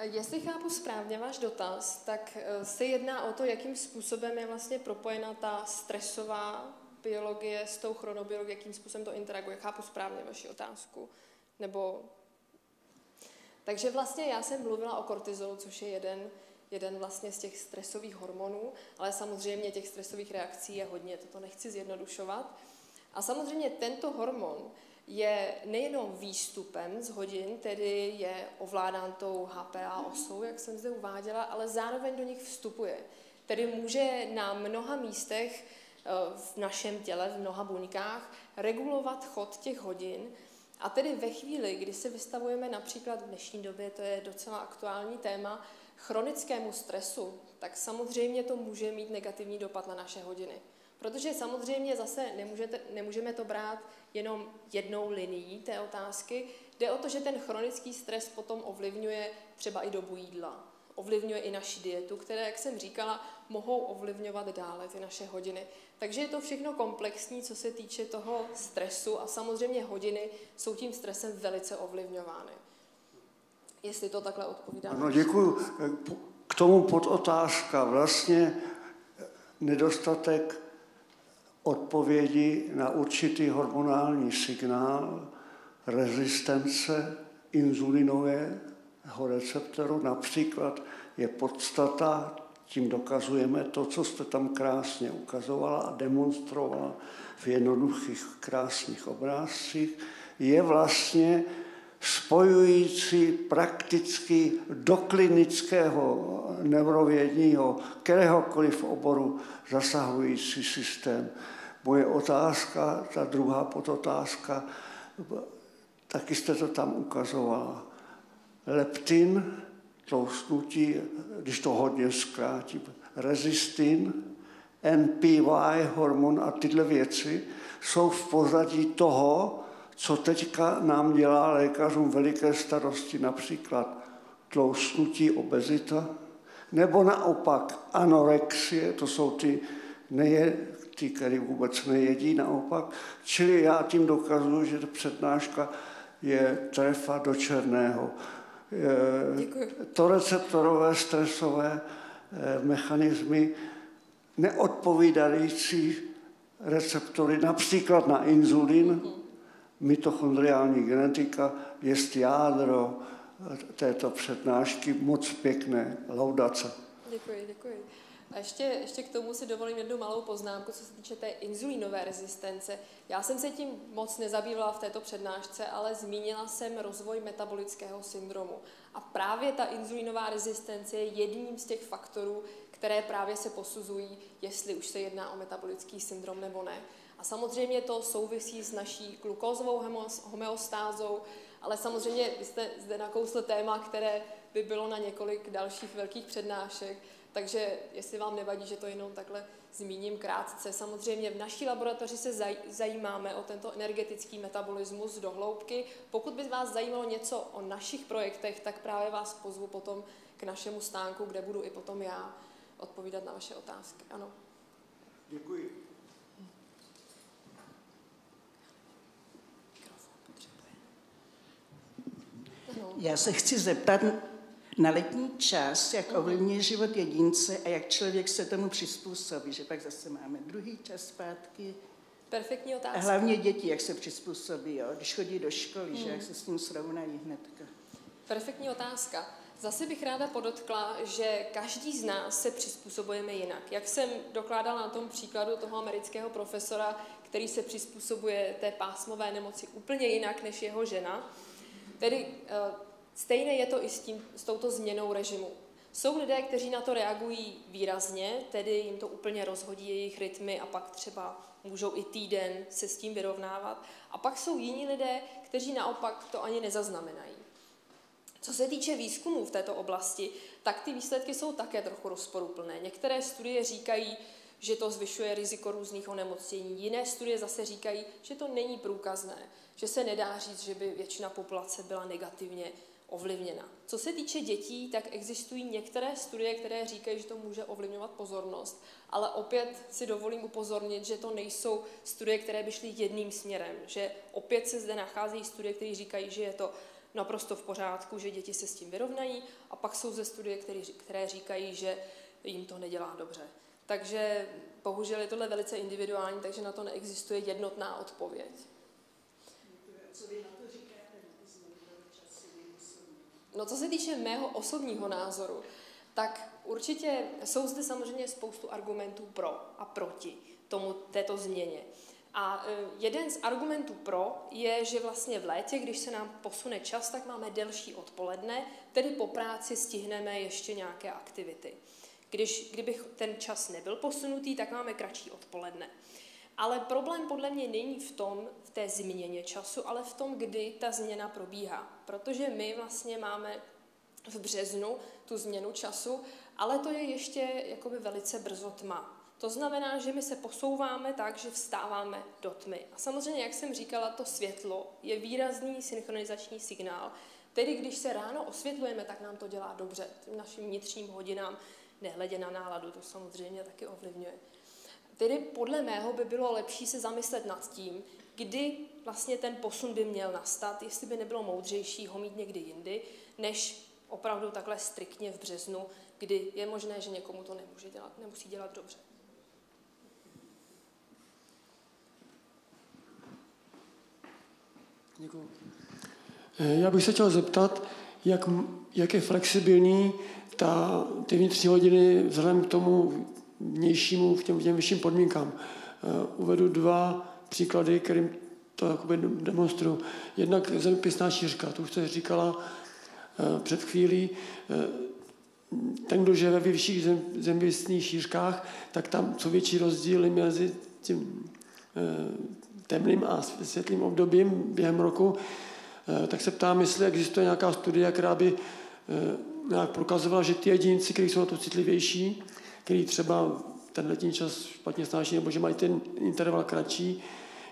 Jestli chápu správně váš dotaz, tak se jedná o to, jakým způsobem je vlastně propojena ta stresová biologie s tou chronobiologií, jakým způsobem to interaguje. Chápu správně vaši otázku. Nebo... Takže vlastně já jsem mluvila o kortizolu, což je jeden, jeden vlastně z těch stresových hormonů, ale samozřejmě těch stresových reakcí je hodně, toto nechci zjednodušovat. A samozřejmě tento hormon je nejenom výstupem z hodin, tedy je ovládán tou H P A osou, jak jsem zde uváděla, ale zároveň do nich vstupuje. Tedy může na mnoha místech v našem těle, v mnoha buňkách regulovat chod těch hodin. A tedy ve chvíli, kdy se vystavujeme například v dnešní době, to je docela aktuální téma, chronickému stresu, tak samozřejmě to může mít negativní dopad na naše hodiny. Protože samozřejmě zase nemůžete, nemůžeme to brát jenom jednou linií té otázky. Jde o to, že ten chronický stres potom ovlivňuje třeba i dobu jídla. Ovlivňuje i naši dietu, které, jak jsem říkala, mohou ovlivňovat dále ty naše hodiny. Takže je to všechno komplexní, co se týče toho stresu a samozřejmě hodiny jsou tím stresem velice ovlivňovány. Jestli to takhle odpovídá. Ano, děkuju. K tomu podotázka. Vlastně nedostatek odpovědi na určitý hormonální signál rezistence inzulinového receptoru. Například je podstata, tím dokazujeme to, co jste tam krásně ukazovala a demonstrovala v jednoduchých krásných obrázcích, je vlastně spojující prakticky do klinického neurovědního, kteréhokoliv oboru zasahující systém. Moje otázka, ta druhá podotázka, taky jste to tam ukazovala. Leptin, tloustnutí, když to hodně zkrátím, rezistin, N P Y, hormon a tyhle věci jsou v pozadí toho, co teďka nám dělá lékařům veliké starosti, například tloustnutí, obezita, nebo naopak anorexie, to jsou ty, neje, ty, které vůbec nejedí, naopak. Čili já tím dokazuju, že přednáška je trefa do černého. Děkuji. To receptorové stresové mechanismy neodpovídající receptory, například na inzulin, mitochondriální genetika, jest jádro této přednášky, moc pěkné, laudace. Děkuji, děkuji. A ještě, ještě k tomu si dovolím jednu malou poznámku, co se týče té inzulínové rezistence. Já jsem se tím moc nezabývala v této přednášce, ale zmínila jsem rozvoj metabolického syndromu. A právě ta inzulínová rezistence je jedním z těch faktorů, které právě se posuzují, jestli už se jedná o metabolický syndrom nebo ne. A samozřejmě to souvisí s naší glukózovou homeostázou, ale samozřejmě vy jste zde nakousli téma, které by bylo na několik dalších velkých přednášek, takže jestli vám nevadí, že to jenom takhle zmíním krátce. Samozřejmě v naší laboratoři se zajímáme o tento energetický metabolismus do hloubky. Pokud by vás zajímalo něco o našich projektech, tak právě vás pozvu potom k našemu stánku, kde budu i potom já odpovídat na vaše otázky. Ano. Děkuji. Já se chci zeptat na letní čas, jak ovlivňuje život jedince a jak člověk se tomu přizpůsobí, že pak zase máme druhý čas zpátky. Perfektní otázka. A hlavně děti, jak se přizpůsobí, jo? Když chodí do školy, hmm. že jak se s ním srovnají hnedka. Perfektní otázka. Zase bych ráda podotkla, že každý z nás se přizpůsobujeme jinak. Jak jsem dokládala na tom příkladu toho amerického profesora, který se přizpůsobuje té pásmové nemoci úplně jinak než jeho žena, tedy stejné je to i s, tím, s touto změnou režimu. Jsou lidé, kteří na to reagují výrazně, tedy jim to úplně rozhodí jejich rytmy a pak třeba můžou i týden se s tím vyrovnávat. A pak jsou jiní lidé, kteří naopak to ani nezaznamenají. Co se týče výzkumů v této oblasti, tak ty výsledky jsou také trochu rozporuplné. Některé studie říkají, že to zvyšuje riziko různých onemocnění. Jiné studie zase říkají, že to není průkazné, že se nedá říct, že by většina populace byla negativně ovlivněna. Co se týče dětí, tak existují některé studie, které říkají, že to může ovlivňovat pozornost, ale opět si dovolím upozornit, že to nejsou studie, které by šly jedným směrem, že opět se zde nacházejí studie, které říkají, že je to naprosto v pořádku, že děti se s tím vyrovnají, a pak jsou ze studie, které říkají, že jim to nedělá dobře. Takže bohužel je tohle velice individuální, takže na to neexistuje jednotná odpověď. No, co se týče mého osobního názoru, tak určitě jsou zde samozřejmě spoustu argumentů pro a proti tomu této změně. A jeden z argumentů pro je, že vlastně v létě, když se nám posune čas, tak máme delší odpoledne, tedy po práci stihneme ještě nějaké aktivity. Když, kdyby ten čas nebyl posunutý, tak máme kratší odpoledne. Ale problém podle mě není v tom, v té změně času, ale v tom, kdy ta změna probíhá. Protože my vlastně máme v březnu tu změnu času, ale to je ještě jakoby velice brzo tma. To znamená, že my se posouváme tak, že vstáváme do tmy. A samozřejmě, jak jsem říkala, to světlo je výrazný synchronizační signál. Tedy když se ráno osvětlujeme, tak nám to dělá dobře, tím našim vnitřním hodinám, nehledě na náladu, to samozřejmě taky ovlivňuje. Tedy podle mého by bylo lepší se zamyslet nad tím, kdy vlastně ten posun by měl nastat, jestli by nebylo moudřejší ho mít někdy jindy, než opravdu takhle striktně v březnu, kdy je možné, že někomu to nemůže dělat, nemusí dělat dobře. Děkuji. Já bych se chtěl zeptat, jak, jak je flexibilní ta, ty vnitřní hodiny vzhledem k tomu vnějšímu, k těm, těm vyšším podmínkám. Uvedu dva příklady, kterým to jakoby demonstruju. Jednak zeměpisná šířka, to už jste říkala před chvílí. Ten, kdo žije ve vyšších zem, zeměpisných šířkách, tak tam jsou větší rozdíly mezi tím temným a světlým obdobím během roku. Tak se ptám, jestli existuje nějaká studie, která by nějak prokazovala, že ty jedinci, kteří jsou na to citlivější, kteří třeba ten letní čas špatně snáší, nebo že mají ten interval kratší,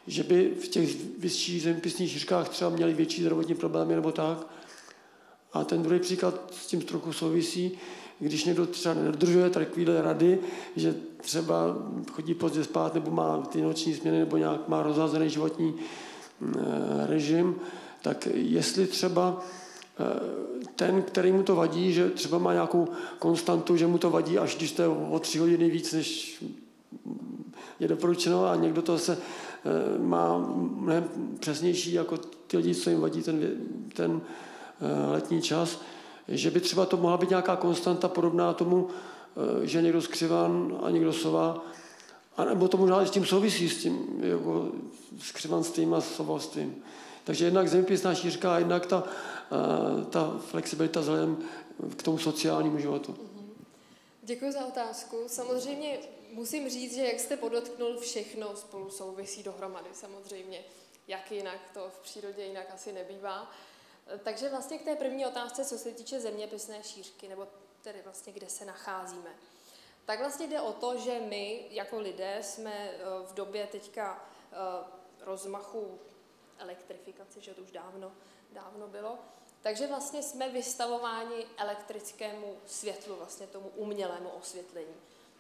že by v těch vyšších zeměpisných šířkách třeba měli větší zdravotní problémy nebo tak. A ten druhý příklad s tím trochu souvisí, když někdo třeba nedodržuje takovýhle rady, že třeba chodí pozdě spát nebo má ty noční směny nebo nějak má rozházený životní režim, tak jestli třeba ten, který mu to vadí, že třeba má nějakou konstantu, že mu to vadí, až když to je o tři hodiny víc, než je doporučeno, a někdo to zase má mnohem přesnější, jako ty lidi, co jim vadí ten, ten letní čas, že by třeba to mohla být nějaká konstanta podobná tomu, že někdo skřivan a někdo sova, a nebo to možná i s tím souvisí, s tím jako skřivanstvím a sovavstvím. Takže jednak zeměpisná šířka a jednak ta, ta flexibilita vzhledem k tomu sociálnímu životu. Děkuji za otázku. Samozřejmě musím říct, že jak jste podotknul, všechno spolu souvisí dohromady samozřejmě. Jak jinak, to v přírodě jinak asi nebývá. Takže vlastně k té první otázce, co se týče zeměpisné šířky, nebo tedy vlastně kde se nacházíme. Tak vlastně jde o to, že my jako lidé jsme v době teďka rozmachu elektrifikace, že to už dávno, dávno bylo. Takže vlastně jsme vystavováni elektrickému světlu, vlastně tomu umělému osvětlení.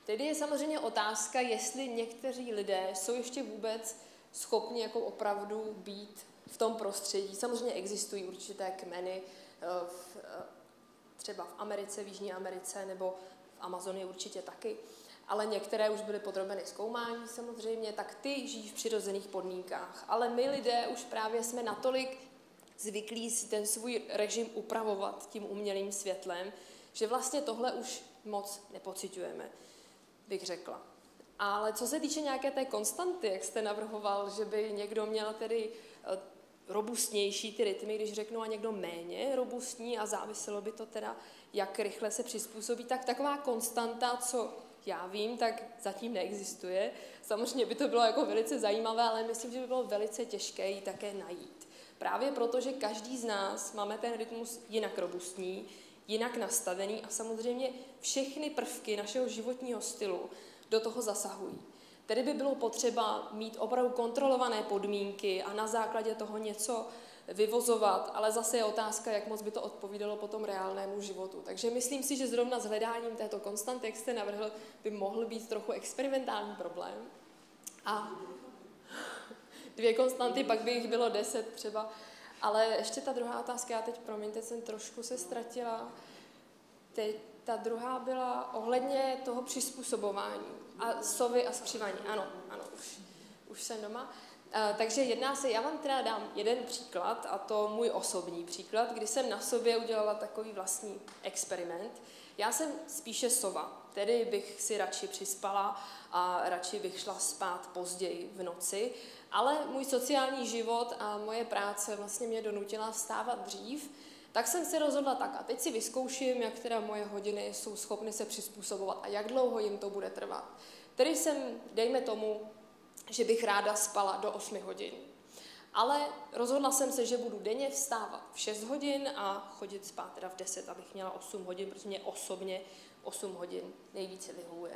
Tedy je samozřejmě otázka, jestli někteří lidé jsou ještě vůbec schopni jako opravdu být v tom prostředí. Samozřejmě existují určité kmeny, v, třeba v Americe, v Jižní Americe, nebo v Amazonii určitě taky, ale některé už byly podrobeny zkoumání samozřejmě, tak ty žijí v přirozených podmínkách. Ale my lidé už právě jsme natolik zvyklí si ten svůj režim upravovat tím umělým světlem, že vlastně tohle už moc nepociťujeme, bych řekla. Ale co se týče nějaké té konstanty, jak jste navrhoval, že by někdo měl tedy robustnější ty rytmy, když řeknu, a někdo méně robustní a záviselo by to teda, jak rychle se přizpůsobí, tak taková konstanta, co já vím, tak zatím neexistuje. Samozřejmě by to bylo jako velice zajímavé, ale myslím, že by bylo velice těžké ji také najít. Právě proto, že každý z nás máme ten rytmus jinak robustní, jinak nastavený a samozřejmě všechny prvky našeho životního stylu do toho zasahují. Tedy by bylo potřeba mít opravdu kontrolované podmínky a na základě toho něco vyvozovat, ale zase je otázka, jak moc by to odpovídalo potom reálnému životu. Takže myslím si, že zrovna s hledáním této konstanty, jak jste navrhl, by mohl být trochu experimentální problém. A dvě konstanty, pak by jich bylo deset třeba. Ale ještě ta druhá otázka, já teď, promiňte, jsem trošku se ztratila. Teď ta druhá byla ohledně toho přizpůsobování. A sovy a skřivaní, ano, ano, už, už jsem doma. Takže jedná se, já vám teda dám jeden příklad, a to můj osobní příklad, kdy jsem na sobě udělala takový vlastní experiment. Já jsem spíše sova, tedy bych si radši přispala a radši bych šla spát později v noci, ale můj sociální život a moje práce vlastně mě donutila vstávat dřív, tak jsem se rozhodla tak a teď si vyzkouším, jak teda moje hodiny jsou schopny se přizpůsobovat a jak dlouho jim to bude trvat. Tedy jsem, dejme tomu, že bych ráda spala do osmi hodin. Ale rozhodla jsem se, že budu denně vstávat v šest hodin a chodit spát teda v deset, abych měla osm hodin, protože mě osobně osm hodin nejvíce vyhovuje.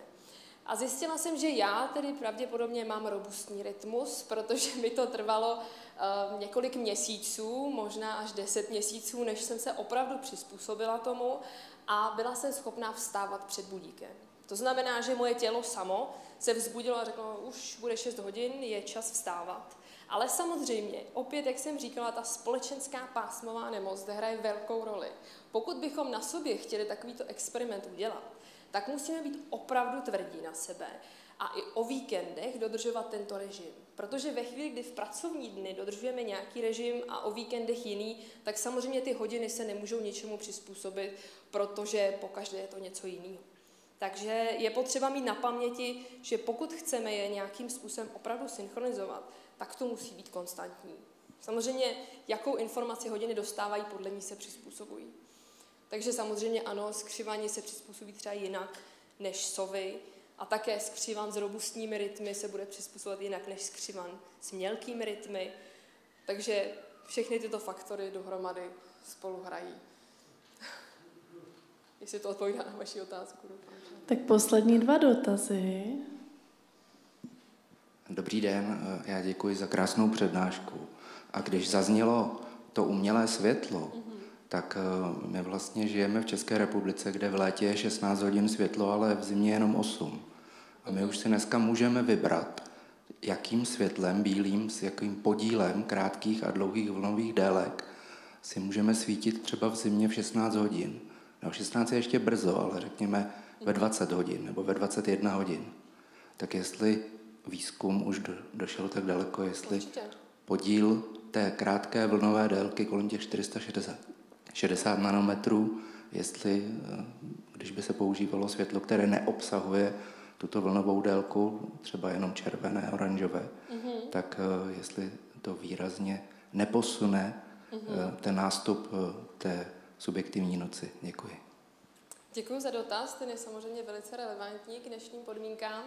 A zjistila jsem, že já tedy pravděpodobně mám robustní rytmus, protože mi to trvalo uh, několik měsíců, možná až deset měsíců, než jsem se opravdu přizpůsobila tomu a byla jsem schopná vstávat před budíkem. To znamená, že moje tělo samo se vzbudilo a řeklo, už bude šest hodin, je čas vstávat. Ale samozřejmě, opět, jak jsem říkala, ta společenská pásmová nemoc zde hraje velkou roli. Pokud bychom na sobě chtěli takovýto experiment udělat, tak musíme být opravdu tvrdí na sebe a i o víkendech dodržovat tento režim. Protože ve chvíli, kdy v pracovní dny dodržujeme nějaký režim a o víkendech jiný, tak samozřejmě ty hodiny se nemůžou ničemu přizpůsobit, protože pokaždé je to něco jiného. Takže je potřeba mít na paměti, že pokud chceme je nějakým způsobem opravdu synchronizovat, tak to musí být konstantní. Samozřejmě, jakou informaci hodiny dostávají, podle ní se přizpůsobují. Takže samozřejmě ano, skřivaní se přizpůsobí třeba jinak než sovy a také skřivan s robustními rytmy se bude přizpůsobovat jinak než skřivan s mělkými rytmy. Takže všechny tyto faktory dohromady spolu hrají. Jestli to odpovídá na vaši otázku. Tak poslední dva dotazy. Dobrý den, já děkuji za krásnou přednášku. A když zaznělo to umělé světlo, tak my vlastně žijeme v České republice, kde v létě je šestnáct hodin světlo, ale v zimě jenom osm. A my už si dneska můžeme vybrat, jakým světlem bílým, s jakým podílem krátkých a dlouhých vlnových délek si můžeme svítit třeba v zimě v šestnáct hodin. No, šestnáct je ještě brzo, ale řekněme ve dvacet hodin nebo ve dvacet jedna hodin. Tak jestli výzkum už do, došel tak daleko, jestli Určitě. podíl té krátké vlnové délky kolem těch čtyři sta šedesát nanometrů, jestli, když by se používalo světlo, které neobsahuje tuto vlnovou délku, třeba jenom červené, oranžové, mm-hmm. tak jestli to výrazně neposune mm-hmm. ten nástup té subjektivní noci. Děkuji. Děkuji za dotaz, ten je samozřejmě velice relevantní k dnešním podmínkám.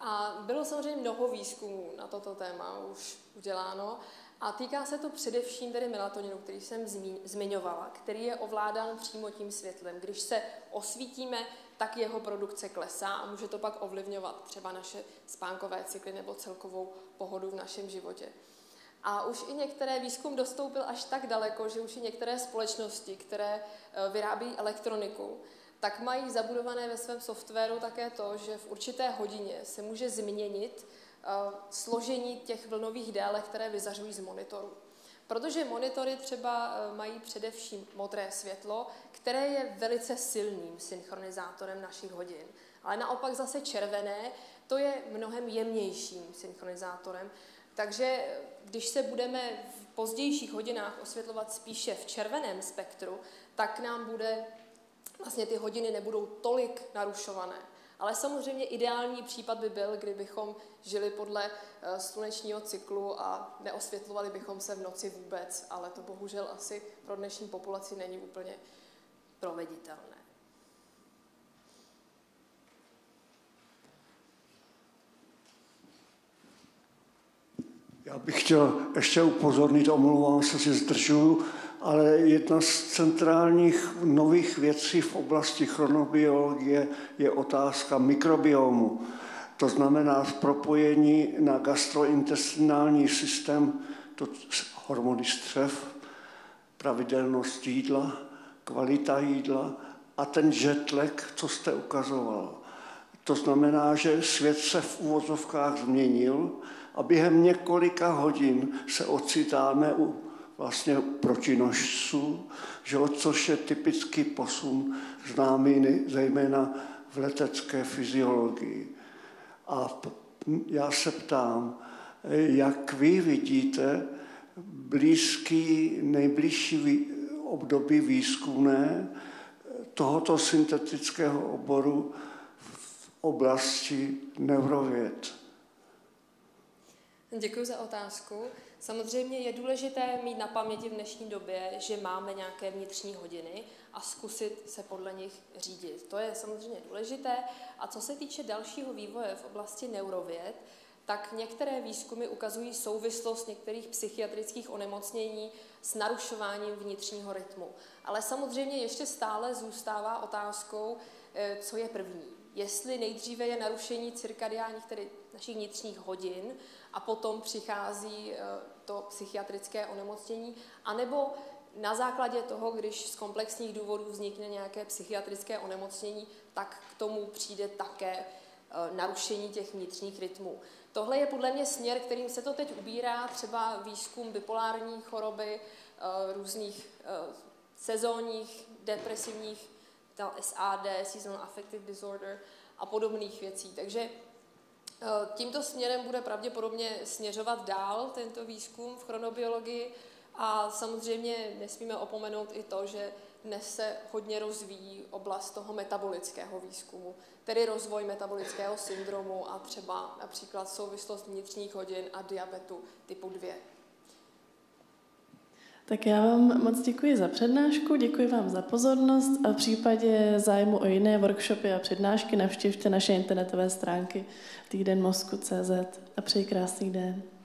A bylo samozřejmě mnoho výzkumů na toto téma už uděláno a týká se to především tedy melatoninu, který jsem zmiňovala, který je ovládán přímo tím světlem. Když se osvítíme, tak jeho produkce klesá a může to pak ovlivňovat třeba naše spánkové cykly nebo celkovou pohodu v našem životě. A už i některé výzkum dostoupil až tak daleko, že už i některé společnosti, které vyrábí elektroniku, tak mají zabudované ve svém softwaru také to, že v určité hodině se může změnit uh, složení těch vlnových délek, které vyzařují z monitoru. Protože monitory třeba uh, mají především modré světlo, které je velice silným synchronizátorem našich hodin. Ale naopak zase červené, to je mnohem jemnějším synchronizátorem. Takže když se budeme v pozdějších hodinách osvětlovat spíše v červeném spektru, tak nám bude vlastně ty hodiny nebudou tolik narušované. Ale samozřejmě ideální případ by byl, kdybychom žili podle slunečního cyklu a neosvětlovali bychom se v noci vůbec, ale to bohužel asi pro dnešní populaci není úplně proveditelné. Já bych chtěl ještě upozornit, omlouvám se, že zdržuju, ale jedna z centrálních nových věcí v oblasti chronobiologie je otázka mikrobiomu. To znamená propojení na gastrointestinální systém, to hormony střev, pravidelnost jídla, kvalita jídla a ten žetlek, co jste ukazoval. To znamená, že svět se v uvozovkách změnil a během několika hodin se ocitáme u vlastně protinožců, že, což je typický posun známý zejména v letecké fyziologii. A já se ptám, jak vy vidíte blízký, nejbližší období výzkumné tohoto syntetického oboru v oblasti neurověd? Děkuji za otázku. Samozřejmě je důležité mít na paměti v dnešní době, že máme nějaké vnitřní hodiny a zkusit se podle nich řídit. To je samozřejmě důležité. A co se týče dalšího vývoje v oblasti neurověd, tak některé výzkumy ukazují souvislost některých psychiatrických onemocnění s narušováním vnitřního rytmu. Ale samozřejmě ještě stále zůstává otázkou, co je první. Jestli nejdříve je narušení cirkadiálních, tedy našich vnitřních hodin, a potom přichází to psychiatrické onemocnění, anebo na základě toho, když z komplexních důvodů vznikne nějaké psychiatrické onemocnění, tak k tomu přijde také narušení těch vnitřních rytmů. Tohle je podle mě směr, kterým se to teď ubírá, třeba výzkum bipolární choroby, různých sezónních depresivních, S A D, Seasonal Affective Disorder a podobných věcí. Takže tímto směrem bude pravděpodobně směřovat dál tento výzkum v chronobiologii a samozřejmě nesmíme opomenout i to, že dnes se hodně rozvíjí oblast toho metabolického výzkumu, tedy rozvoj metabolického syndromu a třeba například souvislost vnitřních hodin a diabetu typu dva. Tak já vám moc děkuji za přednášku, děkuji vám za pozornost a v případě zájmu o jiné workshopy a přednášky navštivte naše internetové stránky týden mozku tečka cé zet a přeji krásný den.